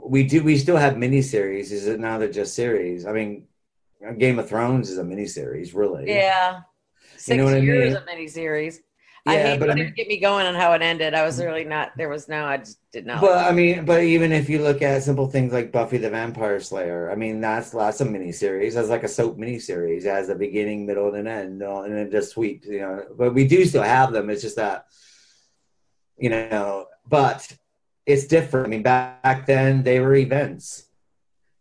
we still have miniseries. Is it now? They're just series. I mean, Game of Thrones is a miniseries, really. Yeah. 6 years of miniseries. Yeah, didn't get me going on how it ended. I was really not, there was no, I just did not. Well, but even if you look at simple things like Buffy the Vampire Slayer, I mean, that's a miniseries. That's like a soap miniseries. It has a beginning, middle, and an end, and it just sweeps, But we do still have them. It's just that, but it's different. I mean, back then, they were events.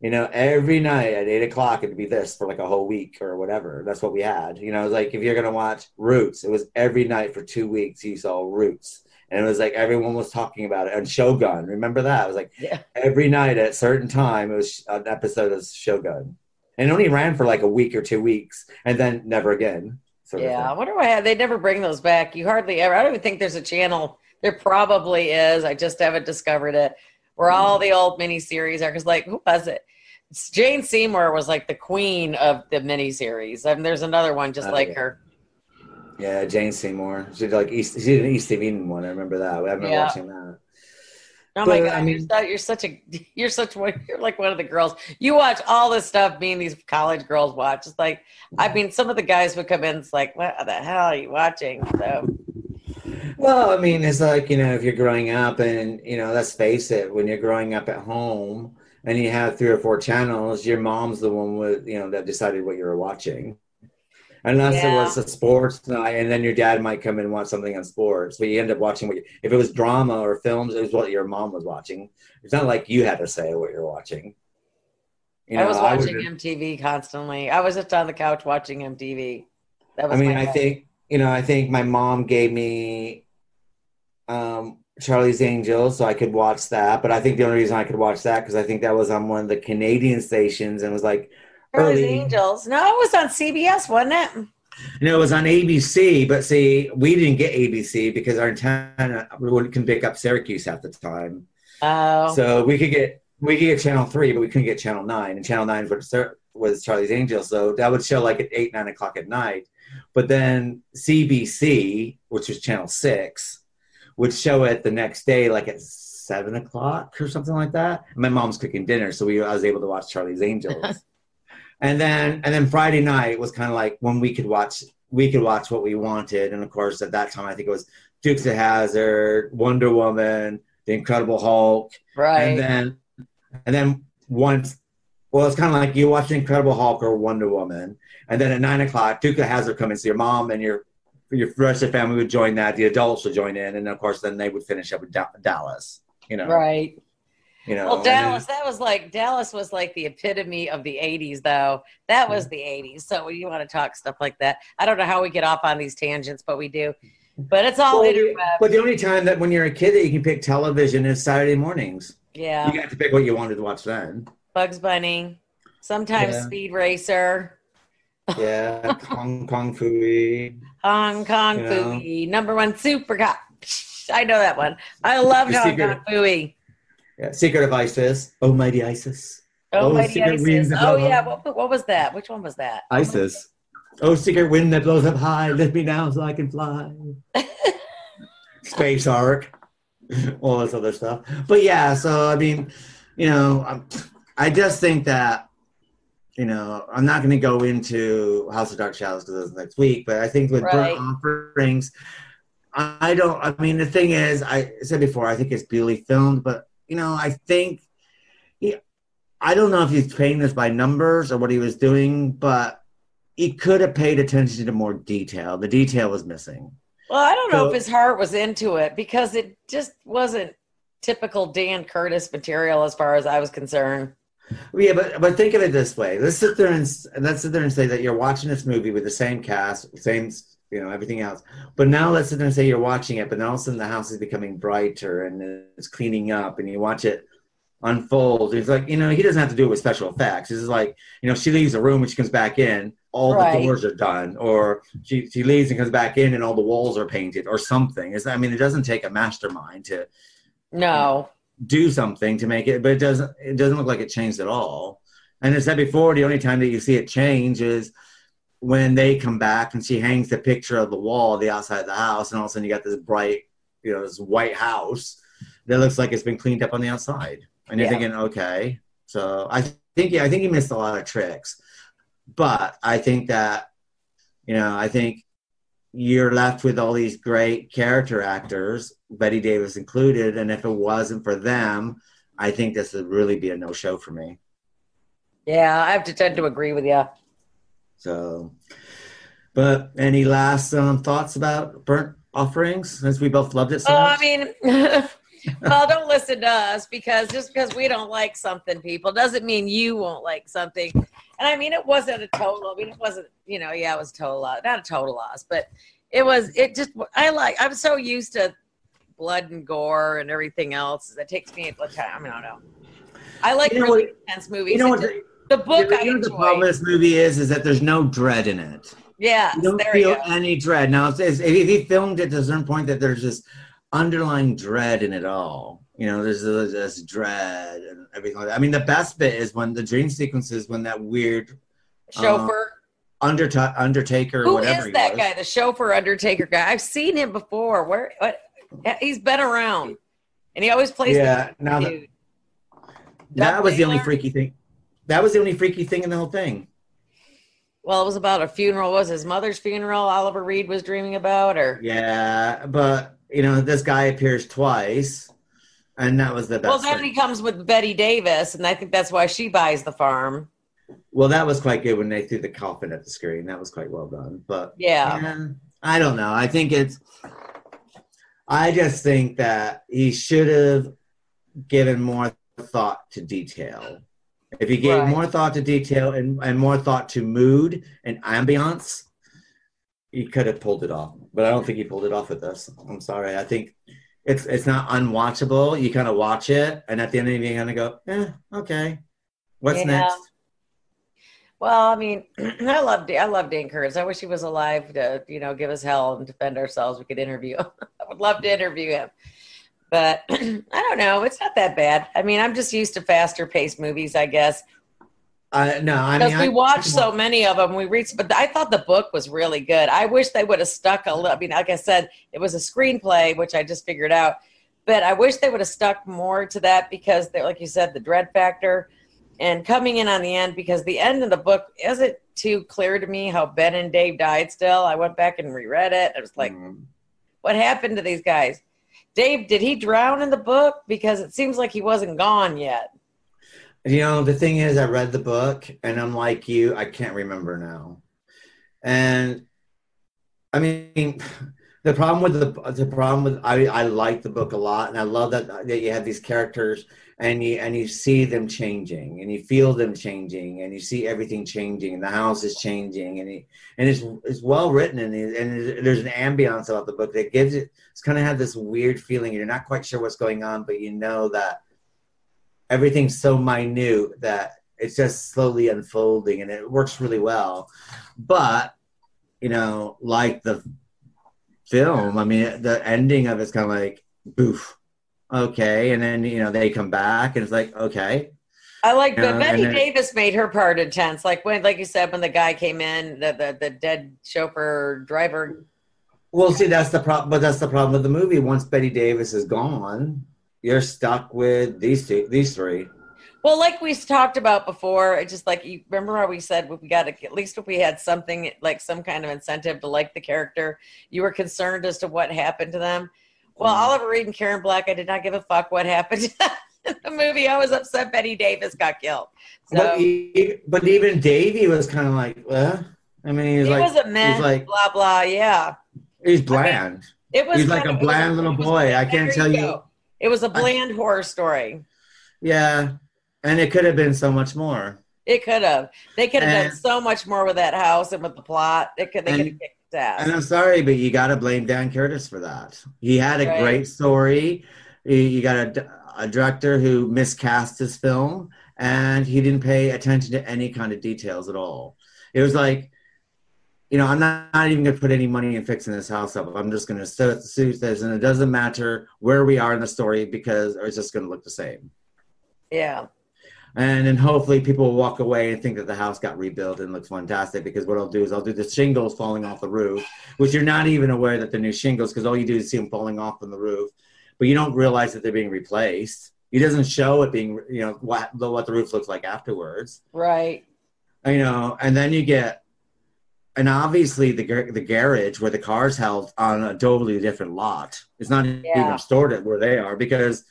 Every night at 8:00, it'd be this for like a whole week or whatever. That's what we had. It's like if you're going to watch Roots, it was every night for 2 weeks you saw Roots. And it was like everyone was talking about it. And Shogun, remember that? It was like every night at a certain time, it was an episode of Shogun. And it only ran for like a week or 2 weeks and then never again. sort of thing. I wonder why they never bring those back. You hardly ever, I don't even think there's a channel. There probably is. I just haven't discovered it. Where all the old miniseries are, because like, who was it? Jane Seymour was like the queen of the miniseries. I mean, there's another one just like her. Yeah, Jane Seymour. She did like she did an East of Eden one. I remember that. I remember watching that. Oh my God! I mean, you're like one of the girls. You watch all this stuff. Me and these college girls watch. It's like, I mean, some of the guys would come in. It's like, what the hell are you watching? So. Well, I mean, it's like, you know, if you're growing up and, you know, let's face it, when you're growing up at home and you have 3 or 4 channels, your mom's the one with, you know, that decided what you were watching. Unless it was a sports night, and then your dad might come in and watch something on sports, but you end up watching what you, if it was drama or films, it was what your mom was watching. It's not like you had to say what you're watching. You know, I was watching MTV constantly. I was just on the couch watching MTV. That was I think my mom gave me Charlie's Angels, so I could watch that. But I think the only reason I could watch that, because I think that was on one of the Canadian stations, and was like Charlie's Angels. No, it was on CBS, wasn't it? No, it was on ABC. But see, we didn't get ABC because our antenna couldn't pick up Syracuse half the time. Oh, so we could get Channel 3, but we couldn't get Channel 9, and Channel 9 was Charlie's Angels, so that would show like at 8, 9 o'clock at night. But then CBC, which was Channel 6, would show it the next day, like at 7 o'clock or something like that. My mom's cooking dinner, so I was able to watch Charlie's Angels. and then Friday night was kind of like when we could watch what we wanted. And of course, at that time, I think it was Dukes of Hazzard, Wonder Woman, The Incredible Hulk, right? And then once. Well, it's kind of like you watch Incredible Hulk or Wonder Woman, and then at 9 o'clock, Duke of Hazzard come in. So your mom and your rest of the family would join that. The adults would join in, and of course, then they would finish up with Dallas. You know, right? You know, well, Dallas was like the epitome of the '80s, though. That was the '80s. So when you want to talk stuff like that, I don't know how we get off on these tangents, but we do. But it's all interweb. But the only time that when you're a kid that you can pick television is Saturday mornings. Yeah, you got to pick what you wanted to watch then. Bugs Bunny, sometimes Speed Racer. Yeah, Hong Kong Fooey. Number 1 Super Cop. I know that one. I loved Hong Kong Fooey. Yeah, Secret of ISIS. Oh, Mighty ISIS. Oh, Mighty ISIS. Oh, yeah. What was that? Which one was that? ISIS. Oh, secret wind that blows up high. Lift me now so I can fly. Space Ark. All this other stuff. But yeah, so I mean, you know, I just think that, you know, I'm not going to go into House of Dark Shadows because that's next week, but I think with burnt offerings, the thing is, I said before, I think it's beautifully filmed, but, you know, I think, I don't know if he's painting this by numbers or what he was doing, but he could have paid attention to more detail. The detail was missing. Well, I don't know if his heart was into it, because it just wasn't typical Dan Curtis material as far as I was concerned. Yeah, but think of it this way. Let's sit there and say that you're watching this movie with the same cast, same, you know, everything else. But now let's sit there and say you're watching it, but now all of a sudden the house is becoming brighter and it's cleaning up, and you watch it unfold. It's like, you know, he doesn't have to do it with special effects. It's like, you know, she leaves the room when she comes back in, all the doors are done, or she leaves and comes back in and all the walls are painted or something. It's, I mean, it doesn't take a mastermind to do something to make it, but it doesn't look like it changed at all. And as I said before, the only time that you see it change is when they come back and she hangs the picture of the wall, the outside of the house, and all of a sudden you got this bright, you know, this white house that looks like it's been cleaned up on the outside. And you're thinking, okay. So I think he missed a lot of tricks. But I think that, you know, I think you're left with all these great character actors, Bette Davis included, and if it wasn't for them, I think this would really be a no-show for me. Yeah, I have to tend to agree with you. So, but any last thoughts about burnt offerings, since we both loved it so much? I mean, well, don't listen to us, because just because we don't like something, people, doesn't mean you won't like something. And I mean, it was a total loss, not a total loss, but I'm so used to blood and gore and everything else. That takes me a time. I don't know. I like really intense movies. You know what the book I enjoy. The problem with this movie is that there's no dread in it. Yeah, you don't feel any dread. Now, if he filmed it to a certain point that there's this underlying dread in it all. You know, there's this dread and everything like that. I mean, the best bit is when the dream sequence is when that weird chauffeur, undertaker, who whatever is that guy, the chauffeur undertaker guy. I've seen him before. Where he's been around, and he always plays. Yeah, now dude. That was the only freaky thing. That was the only freaky thing in the whole thing. Well, it was about a funeral. It was his mother's funeral Oliver Reed was dreaming about? Or yeah, but, you know, this guy appears twice, and that was the best. Well, then he comes with Bette Davis, and I think that's why she buys the farm. Well, that was quite good when they threw the coffin at the screen. That was quite well done. But, yeah, I don't know. I think it's – I just think that he should have given more thought to detail. If he gave more thought to detail and more thought to mood and ambiance, he could have pulled it off. But I don't think he pulled it off with this. I'm sorry. I think it's not unwatchable. You kind of watch it, and at the end of it, you're going to go, okay. What's next? Well, I mean, I love Dan Curtis. I wish he was alive to, you know, give us hell and defend ourselves. We could interview him. I would love to interview him. But I don't know. It's not that bad. I mean, I'm just used to faster-paced movies, I guess. No, I mean, because we watch so many of them, but I thought the book was really good. I wish they would have stuck a little. I mean, like I said, it was a screenplay, which I just figured out. But I wish they would have stuck more to that because, like you said, the dread factor and coming in on the end. Because the end of the book isn't too clear to me how Ben and Dave died. Still, I went back and reread it. I was like, what happened to these guys? Dave, did he drown in the book? Because it seems like he wasn't gone yet. You know, the thing is, I read the book, and unlike you, I can't remember now. And I mean, I like the book a lot, and I love that you have these characters, and you see them changing, and you feel them changing, and you see everything changing, and the house is changing, and it's well written, and there's an ambiance about the book that gives it. It's kind of had this weird feeling, and you're not quite sure what's going on, but you know that everything's so minute that it's just slowly unfolding, and it works really well. But you know, like the film, I mean, the ending of it's kind of like boof. Okay, and then, you know, they come back, and it's like, okay. I like, but Bette Davis made her part intense. Like when, like you said, when the guy came in, the dead chauffeur driver. Well, see, that's the problem. But that's the problem with the movie. Once Bette Davis is gone, you're stuck with these three. Well, like we talked about before, it's just like, you remember how we said we got to, at least if we had something like some kind of incentive to like the character, you were concerned as to what happened to them. Well, Oliver Reed and Karen Black, I did not give a fuck what happened in the movie. I was upset Bette Davis got killed. So, but even Davey was kind of like, well, I mean, he was like blah, blah, yeah. He's bland. I mean, he was like a bland little boy. I can't tell you. It was a bland horror story. Yeah, and it could have been so much more. It could have. They could have done so much more with that house and with the plot. They could have kicked ass. And I'm sorry, but you got to blame Dan Curtis for that. He had a great story. You got a director who miscast his film, and he didn't pay attention to any kind of details at all. It was like, you know, I'm not even going to put any money in fixing this house up. I'm just going to suit this, and it doesn't matter where we are in the story because it's just going to look the same. Yeah. And then hopefully people will walk away and think that the house got rebuilt and looks fantastic, because what I'll do is I'll do the shingles falling off the roof, which you're not even aware that they're new shingles because all you do is see them falling off on the roof, but you don't realize that they're being replaced. It doesn't show it being, you know, what the roof looks like afterwards. Right. You know, and then you get, and obviously the garage where the car's held on a totally different lot. It's not even stored at where they are because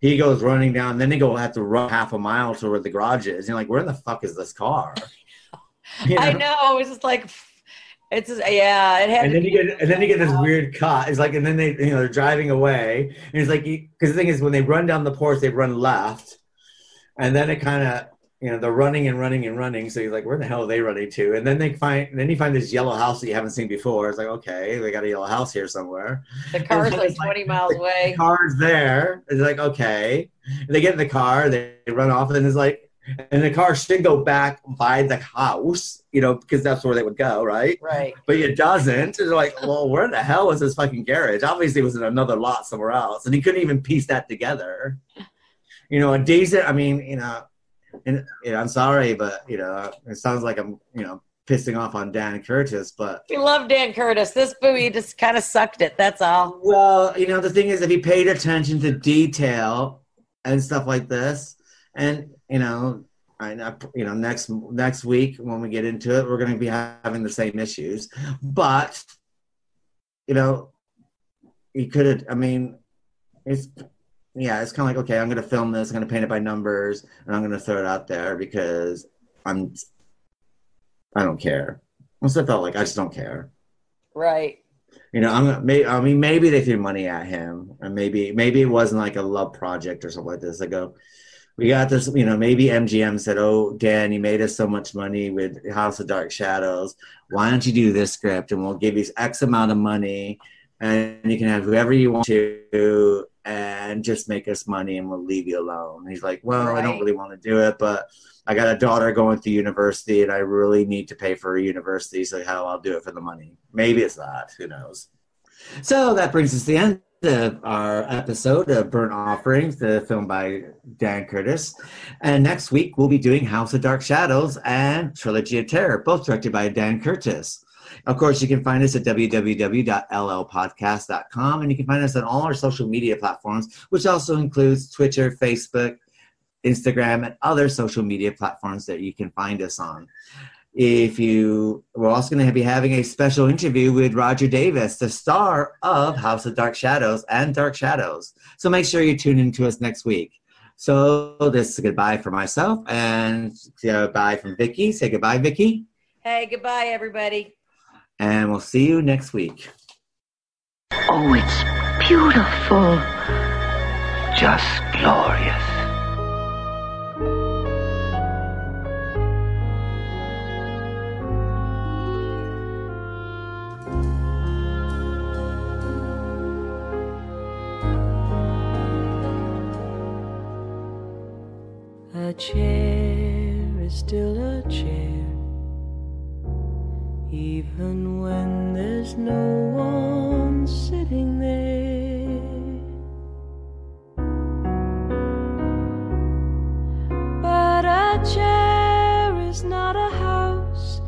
he goes running down. Then they go have to run half a mile to where the garage is. And you're like, where the fuck is this car? You know? I know. It's just like, it's just, yeah. It had and then you get this weird cut. It's like, and then they, you know, they're driving away. And it's like, because the thing is, when they run down the porch, they run left. And then it kind of, you know, they're running and running and running. So you're like, where the hell are they running to? And then you find this yellow house that you haven't seen before. It's like, okay, they got a yellow house here somewhere. The car's like 20 miles away. The car's there. It's like, okay. And they get in the car, they run off, and it's like, And the car should go back by the house, you know, because that's where they would go, right? Right. But it doesn't. It's like, well, where the hell is this fucking garage? Obviously, it was in another lot somewhere else. And he couldn't even piece that together. You know, a decent, I mean, you know, and you know, I'm sorry, but, you know, it sounds like I'm, you know, pissing off on Dan Curtis, but... We love Dan Curtis. This movie just kind of sucked it, that's all. Well, you know, the thing is, if he paid attention to detail and stuff like this, and... You know, next week when we get into it, we're going to be having the same issues. But, you know, you could have, I mean, it's, yeah, it's kind of like, okay, I'm going to film this, I'm going to paint it by numbers, and I'm going to throw it out there because I don't care. Once I felt like I just don't care. Right. You know, maybe they threw money at him, and maybe it wasn't like a love project or something like this. I go, we got this, you know, maybe MGM said, oh, Dan, you made us so much money with House of Dark Shadows. Why don't you do this script? And we'll give you X amount of money, and you can have whoever you want to, and just make us money, and we'll leave you alone. And he's like, well, right. I don't really want to do it, but I got a daughter going through university, and I really need to pay for her university, so hell, I'll do it for the money. Maybe it's not. Who knows? So that brings us to the end of our episode of Burnt Offerings, the film by Dan Curtis. And next week, we'll be doing House of Dark Shadows and Trilogy of Terror, both directed by Dan Curtis. Of course, you can find us at www.llpodcast.com, and you can find us on all our social media platforms, which also includes Twitter, Facebook, Instagram, and other social media platforms that you can find us on. We're also going to be having a special interview with Roger Davis, the star of House of Dark Shadows and Dark Shadows. So make sure you tune in to us next week. So this is a goodbye for myself and goodbye from Vicky. Say goodbye, Vicky. Hey, goodbye, everybody. And we'll see you next week. Oh, it's beautiful. Just glorious. A chair is still a chair, even when there's no one sitting there. But a chair is not a house,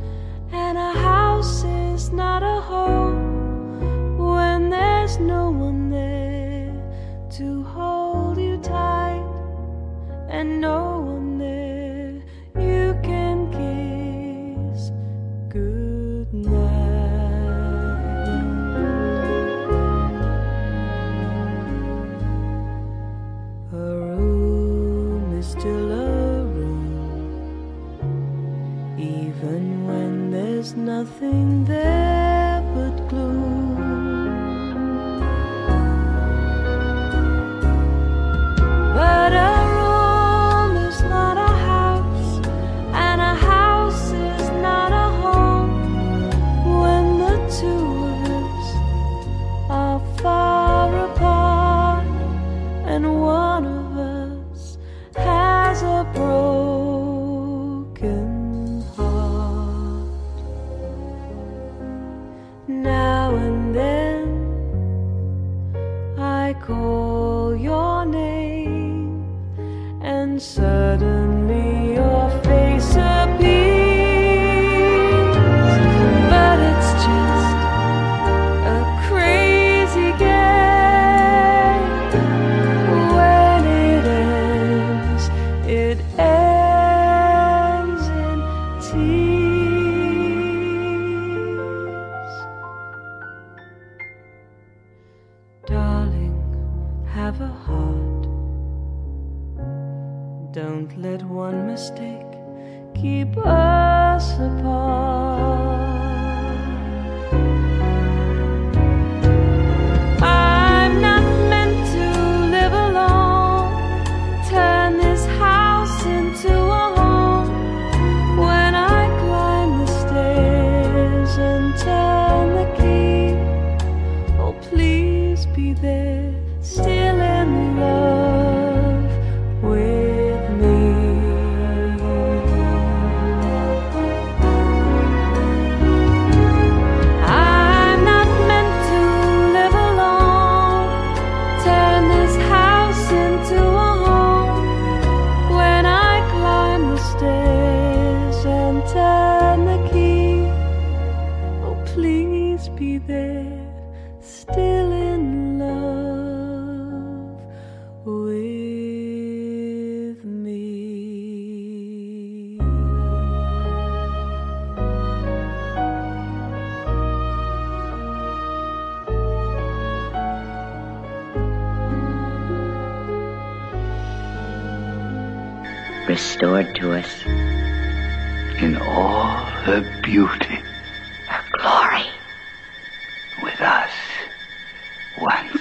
and a house is not a home when there's no one there to hold you tight, and no nothing there but gloom. But a room is not a house, and a house is not a home when the two words are far apart, and one of us has a broken. Now and then I call your name, and suddenly your face appears. But it's just a crazy game. When it ends in tears. Have a heart. Don't let one mistake keep us apart. I'm not meant to live alone. Turn this house into a home when I climb the stairs and turn the key. Oh, please be there. Still in love with me. still in love with me. Restored to us in all her beauty, her glory. With us once.